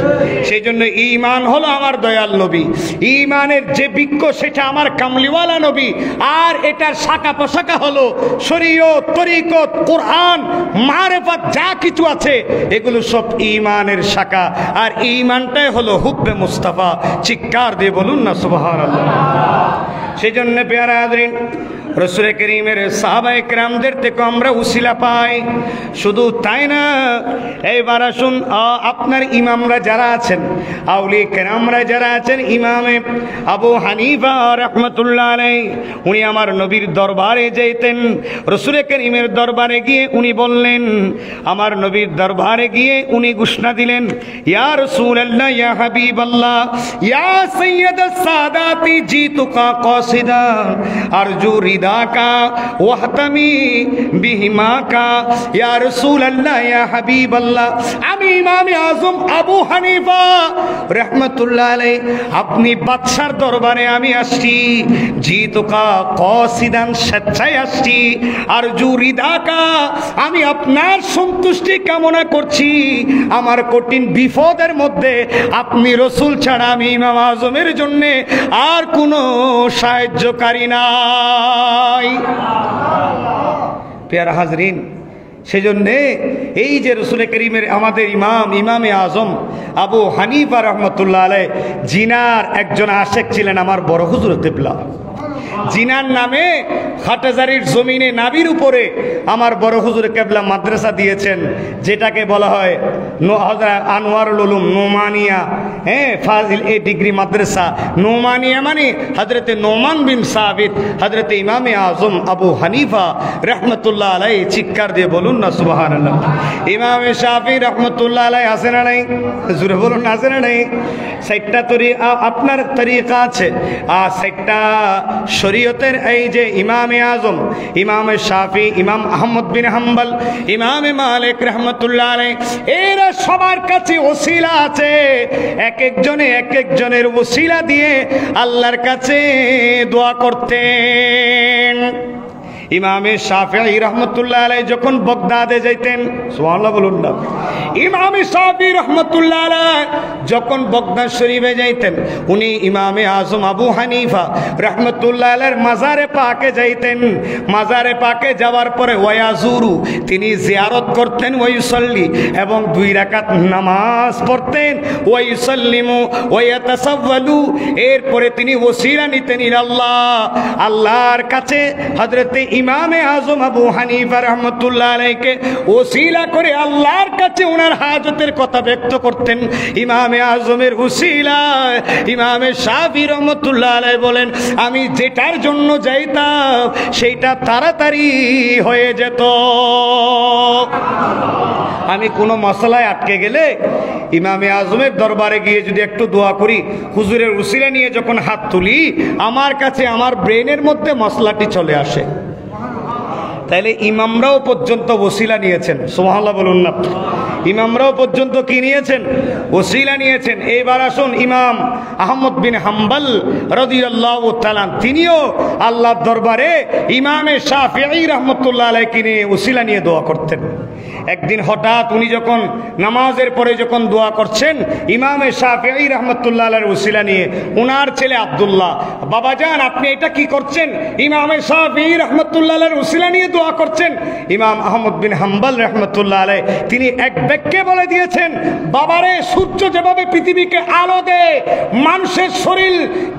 সেই জন্য ইমান হলো আমার দয়াল নবী, ইমানের যে বৃক্ষ সেটা আমার কামলিওয়ালা নবী, আর এটার শাখা পোশাখা হলো শরীয়ত, তরিকত, কোরআন, মারেফাত, যা কিছু আছে এগুলো সব ইমানের শাখা, আর ইমানটাই হলো হুব্বে মুস্তাফা। চিৎকার দিয়ে বলুন না সুবহানাল্লাহ। সেই জন্য পেয়ারা হাজরিন, রসুল করিমের সাহাবা একরামদের থেকে আমরা উসিলা পাই। শুধু তাই না, এইবার আসুন আপনার ইমামরা যারা আছেন, আউলি কেরামরা যারা আছেন, ইমামে আবু হানিফা রহমতুল্লাহ আলাইহি উনি আমার নবীর দরবারে যেতেন। রসুল করিমের দরবারে গিয়ে উনি বললেন, আমার নবীর দরবারে গিয়ে উনি ঘোষণা দিলেন, ইয়া রাসূলাল্লাহ, ইয়া হাবিবাল্লাহ, ইয়া সাইয়্যিদ সাদাতি জিতুকা কাসিদা আরজু রিদা কা ওয়াহতামি বিহিমা কা ইয়া রাসূলাল্লাহ, ইয়া হাবিবাল্লাহ। আমি ইমাম আযম আবু হানিফা রাহমাতুল্লাহ আলাইহি আপনি বাদশার দরবারে আমি আসছি, জিতুকা কাসিদান স্বেচ্ছায় আসছি, আর জুরিদাকা আমি আপনার সন্তুষ্টি কামনা করছি। আমার কঠিন বিপদের মধ্যে আপনি রাসূল ছাড়া আমি ইমাম আযমের জন্য আর কোনো সাহায্যকারী না। পেয়ারা হাজরিন, সেজন্যে এই যে রসুল করিমের আমাদের ইমাম ইমামে আযম আবু হানিফা রহমতুল্লাহ আলাইহি জিনার একজন আশেক ছিলেন আমার বড় হুজুর কিবলা। জিনার নামে হাটহাজারীর জমিনে নাবির উপরে আমার বড় হুজুর কেবলা মাদ্রাসা দিয়েছেন, যেটাকে বলা হয় আনোয়ারুল উলুম নোমানিয়া, হ্যাঁ ফাজিল এ ডিগ্রি মাদ্রাসা। নোমানিয়া মানে হযরতে নোমান বিন সাবিত হযরতে ইমামে আযম আবু হানিফা রহমতুল্লাহ আলাইহি। চিৎকার দিয়ে বলুন না সুবহানাল্লাহ। ইমামে শাফি রহমতুল্লাহ আলাইহি আছে না নাই? জোরে বলুন, আছে না নাই? সাইটটা তরি আপনার তরিকা আছে, আর সাইটটা শরীয়তের। এই যে ইমামে আযম, ইমামে শাফি, ইমাম আহমদ বিন হাম্বল, ইমামে মালিক রহমতুল্লাহ আলাইহি এরা সবার কাছে ওসিলা আছে, এক একজনে এক একজনের ওসিলা দিয়ে আল্লাহর কাছে দোয়া করতেন। ইমামে শাফিঈ রহমতুল্লাহ আলাইহি যখন বাগদাদে যাইতেন, সুবহানাল্লাহ বলুন না, ইমামে শাফিঈ রহমতুল্লাহ আলাইহি যখন বাগদাদ শরীফে যাইতেন, উনি ইমামে আযম আবু হানিফা রহমতুল্লাহ আলাইহির মাজারে পাকে যাইতেন। মাজারে পাকে যাওয়ার পরে ওয়ায়াজুরু তিনি জিয়ারত করতেন, ওয়াইসল্লি এবং দুই রাকাত নামাজ পড়তেন, ওয়াইসল্লিমু ওয়ায়াতাসাওয়ালু এরপরে তিনি ওসিলা নিতেন ইলাল্লাহ, আল্লাহর কাছে। হযরতে ইমামে আযম আবু হানিফা রহমতুল্লাহ আলাইহিকে ওসিলা করে আল্লাহর কাছে ওনার হাজতের কথা ব্যক্ত করতেন। ইমামে আযমের ওসিলায় ইমামে শাফি রহমতুল্লাহ আলাইহি বলেন, আমি যেটার জন্য যাইতাম সেইটা তাড়াতাড়ি হয়ে যেত। আমি কোনো মশলায় আটকে গেলে ইমামে আযমের দরবারে গিয়ে যদি একটু দোয়া করি, হুজুরের ওসিলা নিয়ে যখন হাত তুলি, আমার কাছে আমার ব্রেনের মধ্যে মশলাটি চলে আসে। তাইলে ইমামরাও পর্যন্ত ওসিলা নিয়েছেন, সুবহানাল্লাহ বলুন না। ইমামরাও পর্যন্ত কি নিয়েছেন, ওসিলা নিয়েছেন। এইবার আসুন ইমাম আহমদ বিন হাম্বল রাদিয়াল্লাহু তাআলা তিনিও আল্লাহর দরবারে ইমামে শাফিঈ রাহমাতুল্লাহ আলাইহি নিয়ে ওসিলা নিয়ে দোয়া করতেন। একদিন হঠাৎ উনি যখন নামাজের পরে যখন দোয়া করছেন ইমামে শাফিঈ রাহমাতুল্লাহ আলাইহির ওসিলা নিয়ে, উনার ছেলে আব্দুল্লাহ, বাবা জান আপনি এটা কি করছেন, ইমামে শাফিঈ রাহমাতুল্লাহ আলাইহির ওসিলা নিয়ে দোয়া করছেন। ইমাম আহমদ বিন হাম্বল রাহমাতুল্লাহ আলাইহি তিনি এক ব্যক্তিকে বলে দিয়েছেন, বাবারে সূর্য যেভাবে পৃথিবীকে আলো দেয়, মানুষের শরীর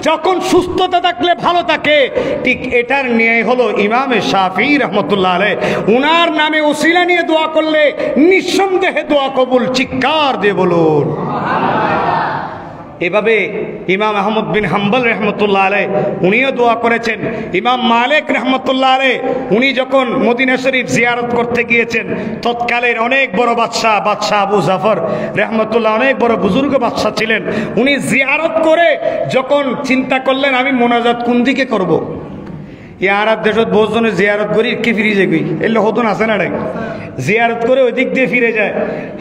যখন সুস্থতা থাকলে ভালো থাকে, ঠিক এটার ন্যায় হলো ইমামে শাফিঈ রাহমাতুল্লাহ আলাইহি উনার নামে ওসিলা নিয়ে দোয়া করলে নিঃসন্দেহে দোয়া কবুল। চিৎকার দিয়ে বলুন সুবহানাল্লাহ। এভাবে ইমাম আহমদ বিন হাম্বল রহমতুল্লাহ আলাই উনিও দোয়া করেছেন। ইমাম মালিক রহমতুল্লাহ আলাই উনি যখন মদিনা শরীফ জিয়ারত করতে গিয়েছেন, তৎকালের অনেক বড় বাদশাহ বাদশাহ আবু জাফর রহমতুল্লাহ অনেক বড় বুজুর্গ বাদশাহ ছিলেন। উনি জিয়ারত করে যখন চিন্তা করলেন আমি মোনাজাত কোন দিকে করব, ইয়ার আর দেশত বহুজনে জিয়ারত করি কি ফিরে যায় গই এলে হতন আছে না ডাক জিয়ারত করে ওই দিক দিয়ে ফিরে যায়।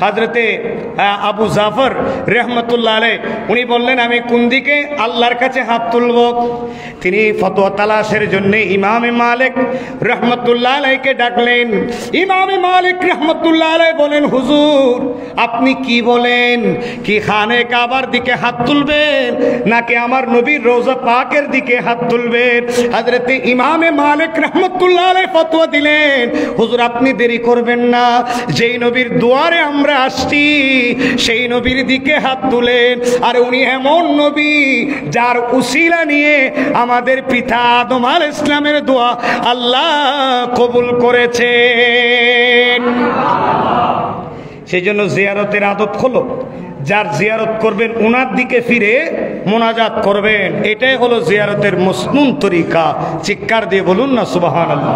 হযরতে আবু জাফর রহমতুল্লাহ আলাইহি উনি বললেন আমি কোন দিকে আল্লাহর কাছে হাত তুলব। তিনি ফতোয়া তালাশের জন্য ইমামে মালিক রহমতুল্লাহ আলাইহিকে ডাকলেন। ইমামে মালিক রহমতুল্লাহ আলাইহি বলেন, হুজুর আপনি কি বলেন, কি খানে কাবার দিকে হাত তুলবেন নাকি আমার নবীর রওজা পাকের দিকে হাত তুলবেন? হযরতে ইমাম ইমামে মালিক রহমতুল্লাহ আলাইহি ফতোয়া দিলেন, হুজুর আপনি দেরি করবেন না, যেই নবীর দুয়ারে আমরা আসছি সেই নবীর দিকে হাত তুলেন। আর উনি এমন নবী যার উসিলা নিয়ে আমাদের পিতা আদম আলাইহিস সালামের দোয়া আল্লাহ কবুল করেছেন। সেই জন্য জিয়ারতের আদব হলো যার জিয়ারত করবেন উনার দিকে ফিরে মোনাজাত করবেন, এটাই হলো জিয়ারতের মসনুন তরিকা। চিৎকার দিয়ে বলুন না সুবহানাল্লাহ।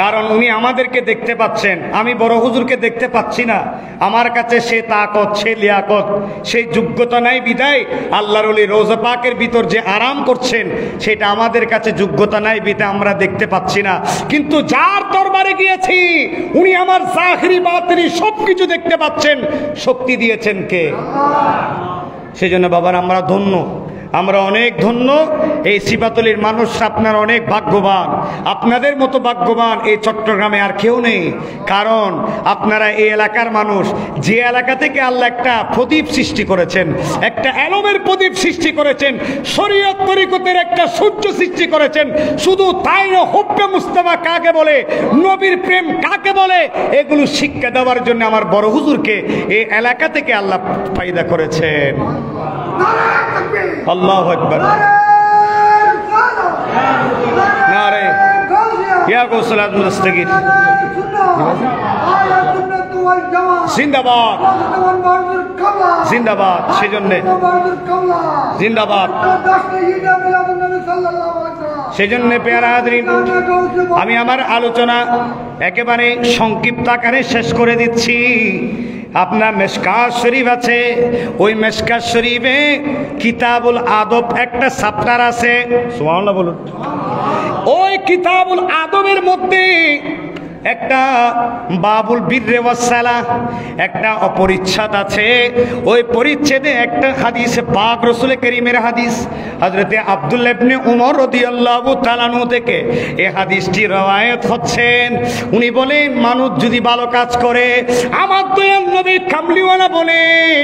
কারণ উনি আমাদেরকে দেখতে পাচ্ছেন, আমি বড় হুজুরকে দেখতে পাচ্ছি না, আমার কাছে সে তাকত সে লিয়াকত সেই যোগ্যতা নাই বিদায় আল্লাহর ওলি রওজা পাকের ভিতর যে আরাম করছেন সেটা আমাদের কাছে যোগ্যতা নাই বিদায় আমরা দেখতে পাচ্ছি না। কিন্তু যার দরবারে গিয়েছি উনি আমার জাহিরি বাতিনি সব কিছু দেখতে পাচ্ছেন, শক্তি দিয়েছেন কে? সেই জন্য বাবার আমরা ধন্য, আমরা অনেক ধন্য। এই ছিপাতলীর মানুষ আপনার অনেক ভাগ্যবান, আপনাদের মতো ভাগ্যবান এই চট্টগ্রামে আর কেউ নেই। কারণ আপনারা এই এলাকার মানুষ, যে এলাকা থেকে আল্লাহ একটা প্রদীপ সৃষ্টি করেছেন, একটা আলোমের প্রদীপ সৃষ্টি করেছেন, শরীয়ত তরিকতের একটা সূর্য সৃষ্টি করেছেন। শুধু তাই না, হুব্বে মুস্তাফা কাকে বলে, নবীর প্রেম কাকে বলে, এগুলো শিক্ষা দেওয়ার জন্য আমার বড় হুজুরকে এই এলাকা থেকে আল্লাহ ফায়দা করেছেন। আল্লাহু আকবার, নারে ইয়া গাউসুল মুস্তাগীর জিন্দাবাদ জিন্দাবাদ। সেজন্য জিন্দাবাদ, সেজন্য প্রিয় হাজরিন আমি আমার আলোচনা একেবারে সংক্ষিপ্ত আকারে শেষ করে দিচ্ছি। আপনার মিশকাত শরীফ আছে, ওই মিশকাত শরীফে কিতাবুল আদব একটা চ্যাপ্টার আছে, সুবহানাল্লাহ বলুন। ওই কিতাবুল আদবের মধ্যে একটা বাবুল বিররে ওয়াস সালাহ একটা অপরিচ্ছাদ আছে। ওই পরিচ্ছেদে একটা হাদিসে পাক রাসূল কারীমের হাদিস হযরতে আব্দুল্লাহ ইবনে উমর রাদিয়াল্লাহু তাআলা আনহু থেকে এই হাদিসটি রওয়ায়াত হচ্ছেন। উনি বলেন মানুষ যদি ভালো কাজ করে, আমার দয়াল নবী কামলিওয়ালা বলেন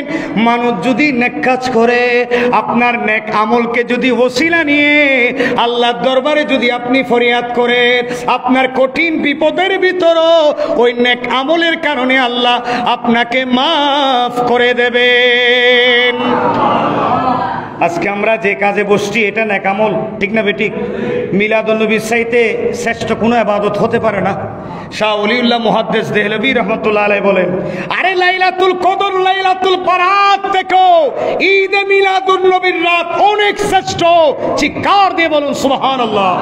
মানুষ যদি নেক কাজ করে, আপনার নেক আমলকে যদি ওসিলা নিয়ে আল্লাহর দরবারে যদি আপনি ফরিয়াদ করেন, আপনার কঠিন বিপদের ভিতর ওই নেক আমলের কারণে আল্লাহ আপনাকে মাফ করে দেবেন। আজকে আমরা যে কাজে বসছি এটা নেক আমল, ঠিক না বেঠিক? মিলাদুন্নবীর চাইতে শ্রেষ্ঠ কোনো ইবাদত হতে পারে না। শাহ ওলিউল্লাহ মুহাদ্দিস দেহলভী রহমতুল্লাহ আলাইহি বলেন, আরে লাইলাতুল কদর লাইলাতুল বারাত দেখো, ঈদ মিলাদুন্নবীর রাত অনেক শ্রেষ্ঠ। চিৎকার দিয়ে বলুন সুবহানাল্লাহ।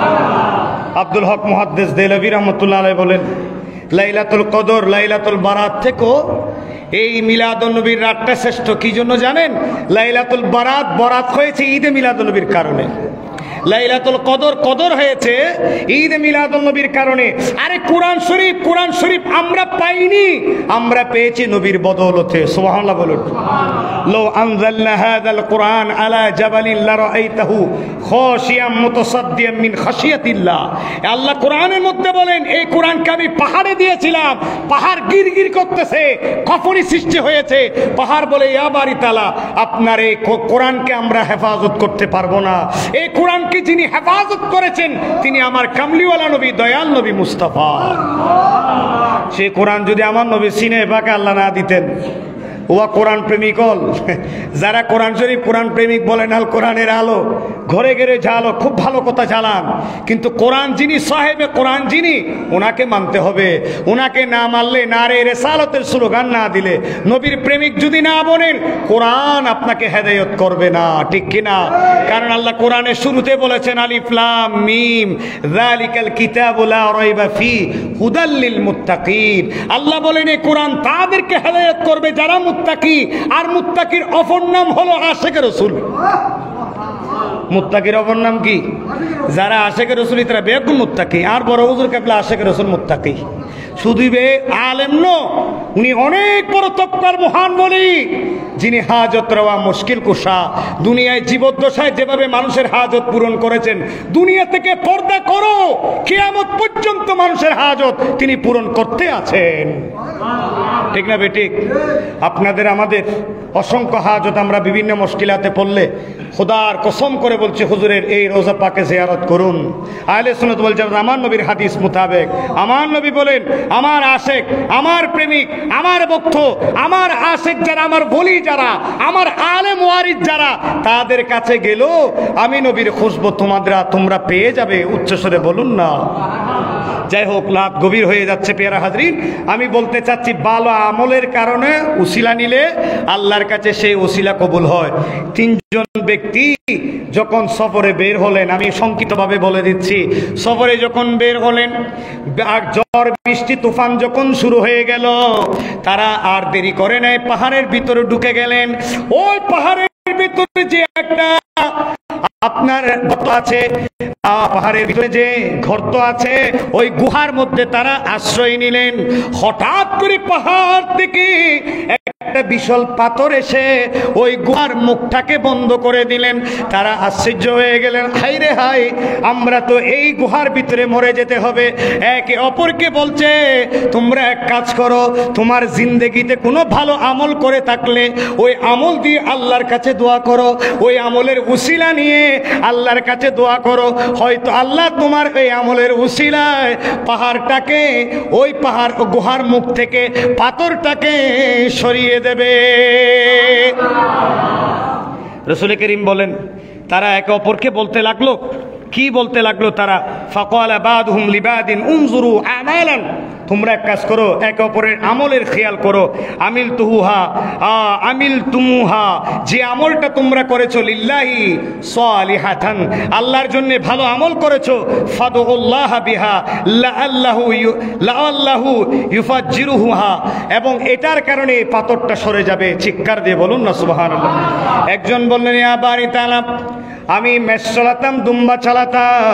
আব্দুল হক মুহাদ্দিস দেহলভী রহমতুল্লাহ আলাইহি বলেন, লাইলাতুল কদর লাইলাতুল বারাত থেকেও এই মিলাদুন্নবীর রাতটা শ্রেষ্ঠ। কি জন্য জানেন? লাইলাতুল বারাত বরাত হয়েছে ঈদে মিলাদুন্নবীর কারণে। লাইলাতুল কদর কদর হয়েছে ঈদ মিলাদুন নবীর কারণে। আরে কোরআন শরীফ কোরআন শরীফ আমরা পাইনি, আমরা পেয়েছি নবীর বদৌলতে। সুবহানাল্লাহ বলুন। লো আনজালনা হাযাল কুরআন আলা জাবালিন লারাআইতাহু খাশিয়াম মুতাসাদ্দিয়াম মিন খাশিয়াতিল্লাহ। আল্লাহ কোরআনের মধ্যে বলেন, এই কোরআনকে আমি পাহাড়ে দিয়েছিলাম, পাহাড় গিরগির করতেছে, খফরি সৃষ্টি হয়েছে। পাহাড় বলে, ইয়া বারি তাআলা, আপনার এই কোরআনকে আমরা হেফাজত করতে পারবো না। এই কোরআনকে যিনি হেফাজত করেছেন তিনি আমার কামলিওয়ালা নবী, দয়াল নবী মুস্তাফা। সেই কোরআন যদি আমার নবী সিনে বাঁকা আল্লাহ না দিতেন, ওয়া কোরআন প্রেমিক হল যারা কোরআন শরীফ কোরআন প্রেমিক বলেন, হল কোরআনের আলো ঘরে ঘরে ঝালো, খুব ভালো কথা চালান, কিন্তু কোরআন যিনি, সাহেবে কোরআন যিনি, ওনাকে মানতে হবে। ওনাকে না মানলে, না রে রেসালতের স্লোগান না দিলে, নবীর প্রেমিক যদি না বলেন, কোরআন আপনাকে হেদায়েত করবে না, ঠিক কিনা? কারণ আল্লাহ কোরআনের শুরুতে বলেছেন, আলিফ লাম মিম যালিকাল কিতাবু লা রাইবা ফি হুদাল লিল মুত্তাকিন। আল্লাহ বলেন এই কোরআন তাদেরকে হেদায়েত করবে যারা মুত্তাকি, আর মুত্তাকির অপর নাম হলো আশিকে রাসূল। মুত্তাকির অপর নাম কি? যারা আশিকে রাসূল, তারা বেকুল মুত্তাকি। আর বড় হুজুর কেবলা আশিকে রাসূল মুত্তাকি, শুধু বে আলেম নো, উনি অনেক বড় তকওয়ার মহান বলি, যিনি হাজত রওয়া মুশকিল কুশা, দুনিয়ায় জীবদ্দশায় যেভাবে মানুষের হাজত পূরণ করেছেন, দুনিয়া থেকে পর্দা করো, কিয়ামত পর্যন্ত মানুষের হাজত তিনি পূরণ করতে আছেন, ঠিক না বেঠিক? আপনাদের আমাদের অসংখ্য হাজত, আমরা বিভিন্ন মুশকিলাতে পড়লে খোদার কসম করে বলছি, হুজুরের এই রোজা পাকে জিয়ারত করুন। আহলে সুন্নাত ওয়াল জামাত আমার নবীর হাদিস মোতাবেক, আমার নবী বলেন, আমার আশেক, আমার প্রেমিক, আমার ভক্ত, আমার আশেক যারা, আমার বলি যারা, আমার আলেম ওয়ারিস যারা, তাদের কাছে গেল আমি নবীর খুশবু তোমাদের তোমরা পেয়ে যাবে। উচ্চস্বরে বলুন না। যাই হোক, লাভ গভীর হয়ে যাচ্ছে পেয়ারা হাজরিন। আমি বলতে চাচ্ছি, ভালো আমলের কারণে উসিলা নিলে আল্লাহর কাছে সেই উসিলা কবুল হয়। তিনজন ব্যক্তি যখন সফরে বের হলেন, আমি সংক্ষিপ্তভাবে বলে দিচ্ছি, সফরে যখন বের হলেন, ঝড় বৃষ্টি তুফান যখন শুরু হয়ে গেল, তারা আর দেরি করে নাই, পাহাড়ের ভিতরে ঢুকে গেলেন। ওই পাহাড়ের ভিতরে যে একটা আপনার আছে, পাহাড়ের ভিতরে যে গর্ত আছে, ওই গুহার মধ্যে তারা আশ্রয় নিলেন। হঠাৎ করে পাহাড় থেকে একটা বিশাল পাথর এসে ওই গুহার মুখটাকে বন্ধ করে দিলেন। তারা আশ্চর্য হয়ে গেলেন, হাই রে হাই, আমরা তো এই গুহার ভিতরে মরে যেতে হবে। একে অপরকে বলছে, তোমরা এক কাজ করো, তোমার জিন্দেগিতে কোনো ভালো আমল করে থাকলে ওই আমল দিয়ে আল্লাহর কাছে দোয়া করো, ওই আমলের উসিলা নিয়ে আল্লাহর কাছে দোয়া করো, হয়তো আল্লাহ তোমার এই আমলের উসিলায় পাহাড়টাকে, ওই পাহাড় গুহার মুখ থেকে পাথরটাকে সরিয়ে দেবে। রাসূল করিম বলেন, তারা একে অপরকে বলতে লাগলো, কি বলতে লাগলো তারা? ফাকালা বাদহুম লিবাদিন উনজুরু আমালান, তোমরা এক কাজ করো, একে অপরের আমলের খেয়াল করো। আমিল তুহুহা আমিল তুমুহা, যে আমলটা তোমরা করেছো, লিল্লাহি সালিহাতান, আল্লাহর জন্য ভালো আমল করেছো, ফাদউল্লাহ বিহা লাআল্লাহু লাআল্লাহু ইউফাজ্জিরুহা, এবং এটার কারণে এই পাথরটা সরে যাবে। চিৎকার দিয়ে বলুন না সুবহানাল্লাহ। একজন বললেন, ইয়া বারি তাআলা, আমি মেষ চালাতাম, দুম্বা চালাতাম,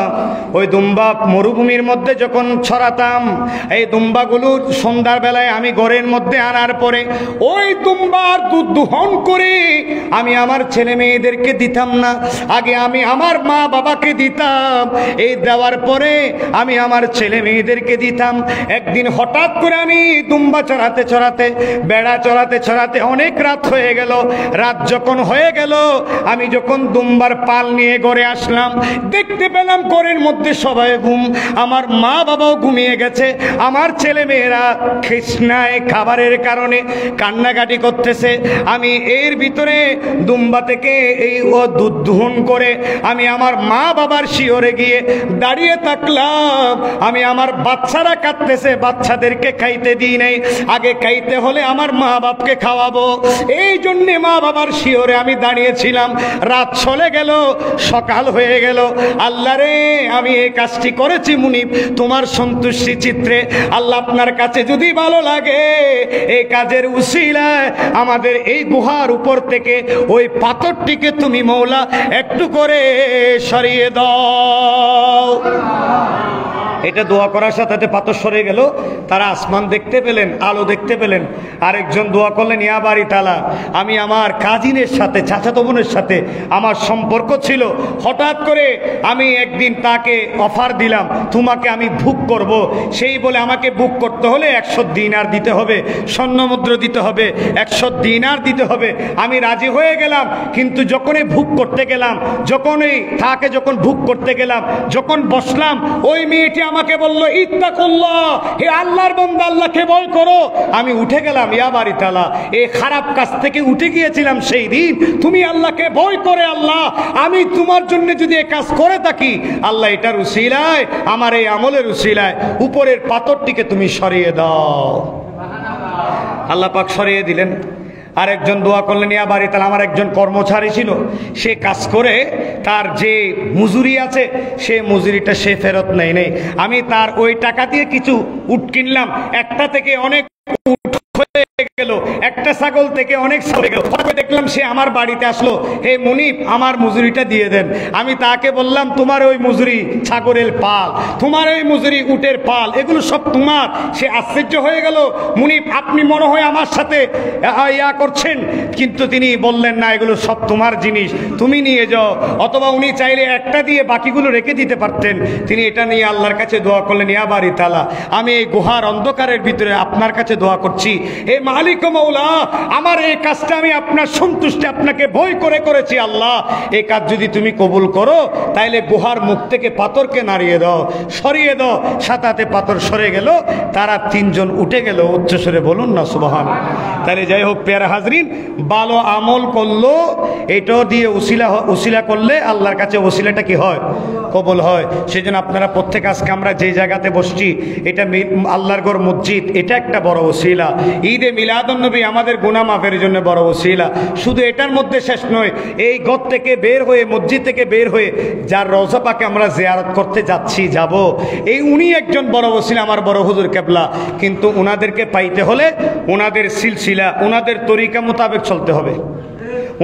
ওই দুম্বা মরুভূমির মধ্যে যখন ছড়াতাম, এই দুম্বাগুলো সন্ধ্যাবেলায় আমি ঘরের মধ্যে আনার পরে ওই দুম্বার দুধ দোহন করে আমি আমার ছেলে মেয়েদেরকে দিতাম না, আগে আমি আমার মা বাবাকে দিতাম, এই দেওয়ার পরে আমি আমার ছেলে মেয়েদেরকে দিতাম। একদিন হঠাৎ করে আমি দুম্বা চড়াতে চড়াতে বেড়া চড়াতে চড়াতে অনেক রাত হয়ে গেল। রাত যখন হয়ে গেল, আমি যখন দুম্বার পাল নিয়ে ঘরে আসলাম, দেখতে পেলাম ঘরের মধ্যে সবাই ঘুম, আমার মা বাবাও ঘুমিয়ে গেছে, আমার ছেলে মেয়েরা তৃষ্ণায় খাবারের কারণে কান্নাকাটি করতেছে। আমি এর ভিতরে দুম্বা থেকে এই ও দুধ দোহন করে আমি আমার মা বাবার শিয়রে গিয়ে দাঁড়িয়ে থাকলাম। আমি আমার বাচ্চারা কাঁদতেছে, বাচ্চাদেরকে খাইতে দিই নাই, আগে খাইতে হলে আমার মা বাবাকে খাওয়াবো, এই জন্যে মা বাবার শিয়রে আমি দাঁড়িয়েছিলাম। রাত চলে গেল, সকাল হয়ে গেল। আল্লাহ রে, আমি এই কাজটি করেছি মুনিব তোমার সন্তুষ্টি চিত্রে। আল্লাহ আপনার কাছে যদি ভালো লাগে এই কাজের উসিলায় আমাদের এই গুহার উপর থেকে ওই পাথরটিকে তুমি মওলা একটু করে সরিয়ে দাও। এটা দোয়া করার সাথে সাথে পাথর সরে গেল, তারা আসমান দেখতে পেলেন, আলো দেখতে পেলেন। আরেকজন দোয়া করলেন, ইয়া বাড়ি তালা, আমি আমার কাজিনের সাথে, চাচাতো বোনের সাথে আমার সম্পর্ক ছিল, হঠাৎ করে আমি একদিন তাকে অফার দিলাম তোমাকে আমি বুক করব, সেই বলে আমাকে বুক করতে হলে একশো দিনার দিতে হবে, স্বর্ণমুদ্র দিতে হবে, একশো দিনার দিতে হবে। আমি রাজি হয়ে গেলাম, কিন্তু যখনই বুক করতে গেলাম, যখনই তাকে যখন বুক করতে গেলাম, যখন বসলাম, ওই মেয়েটি আমাকে বললো ইত্তাকুল্লাহ, হে আল্লাহর বান্দা আল্লাহকে ভয় করো। আমি উঠে গেলাম, ইয়া বাড়ি তালা, এই খারাপ কাজ থেকে উঠে গিয়েছিলাম সেই দিন, তুমি আল্লাহকে ভয় করে আল্লাহ, আমি তোমার জন্য যদি এই কাজ করে থাকি আল্লাহ এটার উসিলায়, আমার এই আমলের উসিলায় উপরের পাথরটিকে তুমি সরিয়ে দাও। আল্লাহ পাক সরিয়ে দিলেন। আরেকজন দোয়া করলেন, ইয়া বাড়ি তালা, আমার একজন কর্মচারী ছিল, সে কাজ করে তার যে মজুরি আছে সে মজুরিটা সে ফেরত নেয় নেই, আমি তার ওই টাকা দিয়ে কিছু উট কিনলাম, একটা থেকে অনেক উট হয়ে গেল, একটা ছাগল থেকে অনেক সরে গেল। দেখলাম সে আমার বাড়িতে আসলো, হে মুনিব আমার মজুরিটা দিয়ে দেন। আমি তাকে বললাম, তোমার ওই মজুরি ছাগলের পাল, তোমার ওই মজুরি উটের পাল, এগুলো সব তোমার। সে আশ্চর্য হয়ে গেল, মুনিব আপনি মনে হয় আমার সাথে ইয়া করছেন, কিন্তু তিনি বললেন না, এগুলো সব তোমার জিনিস, তুমি নিয়ে যাও। অথবা উনি চাইলে একটা দিয়ে বাকিগুলো রেখে দিতে পারতেন, তিনি এটা নিয়ে আল্লাহর কাছে দোয়া করলেন, ইয়া বাড়ি তালা, আমি এই গুহার অন্ধকারের ভিতরে আপনার কাছে দোয়া করছি, হে মালিক ও মওলা, আমার এই কাজটা আমি আপনার সন্তুষ্টি আপনাকে ভয় করে করেছি আল্লাহ, এই কাজ যদি তুমি কবুল করো তাহলে গুহার মুখ থেকে পাথরকে নাড়িয়ে দাও, সরিয়ে দাও। সাতাতে পাথর সরে গেল, তারা তিনজন উঠে গেল। উচ্চস্বরে বলুন না সুবহানাল্লাহ। তাহলে যাই হোক পেয়ারা হাজরিন, ভালো আমল করলো, এটাও দিয়ে উসিলা উসিলা করলে আল্লাহর কাছে উসিলাটা কি হয়, কবুল হয়। সেজন্য আপনারা প্রত্যেক আজকে আমরা যে জায়গাতে বসছি এটা আল্লাহর ঘর মসজিদ, এটা একটা বড় উসিলা। ঈদে মিলাদুন্নবী আমাদের গুনাহ মাফের জন্য বড় উসিলা। শুধু এটার মধ্যে শেষ নয়, এই ঘর থেকে বের হয়ে, মসজিদ থেকে বের হয়ে যার রওজা পাকে আমরা জিয়ারত করতে যাচ্ছি, যাব, এই উনি একজন বড় উসিলা, আমার বড় হুজুর কেবলা। কিন্তু ওনাদেরকে পাইতে হলে ওনাদের সিলসিলা, ওনাদের তরিকা মোতাবেক চলতে হবে,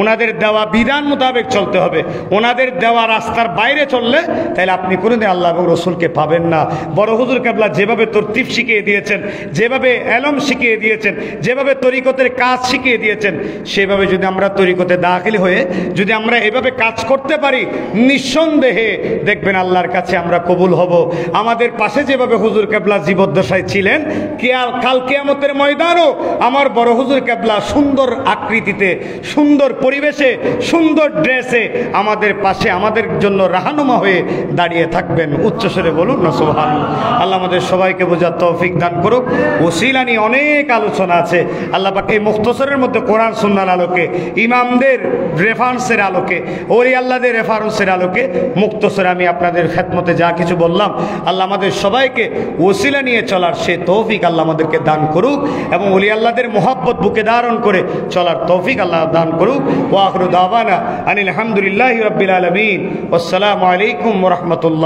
ওনাদের দেওয়া বিধান মোতাবেক চলতে হবে। ওনাদের দেওয়া রাস্তার বাইরে চললে তাহলে আপনি কোনোদিন আল্লাহ এবং রসুলকে পাবেন না। বড় হুজুর কেবলা যেভাবে তরতিব শিখিয়ে দিয়েছেন, যেভাবে এলম শিখিয়ে দিয়েছেন, যেভাবে তরিকতের কাজ শিখিয়ে দিয়েছেন, সেভাবে যদি আমরা তরিকতে দাখিল হয়ে যদি আমরা এভাবে কাজ করতে পারি, নিঃসন্দেহে দেখবেন আল্লাহর কাছে আমরা কবুল হব। আমাদের পাশে যেভাবে হুজুর কেবলা জীবদ্দশায় ছিলেন, কেয়াল কাল কিয়ামতের ময়দানও আমার বড় হুজুর কেবলা সুন্দর আকৃতিতে, সুন্দর পরিবেশে, সুন্দর ড্রেসে আমাদের পাশে, আমাদের জন্য রাহানুমা হয়ে দাঁড়িয়ে থাকবেন। উচ্চস্বরে বলুন না সুবহানাল্লাহ। আল্লাহ আমাদের সবাইকে বোঝার তৌফিক দান করুক। ওসিলা নিয়ে অনেক আলোচনা আছে, আল্লাহ পাক এই মুখতসরের মধ্যে কোরআন সুন্নাহর আলোকে, ইমামদের রেফারেন্সের আলোকে, ওলি আল্লাহদের রেফারেন্সের আলোকে মুখতসরে আমি আপনাদের খেদমতে যা কিছু বললাম, আল্লাহ আমাদের সবাইকে ওসিলা নিয়ে চলার সে তৌফিক আল্লাহ আমাদেরকে দান করুক, এবং ওলি আল্লাহদের মহব্বত বুকে ধারণ করে চলার তৌফিক আল্লাহ দান করুক। ওয়া আখিরু দাওয়ানা আনিল হামদুলিল্লাহি রাব্বিল আলামিন, ওয়াসসালামু আলাইকুম ওয়া রাহমাতুল্লাহ।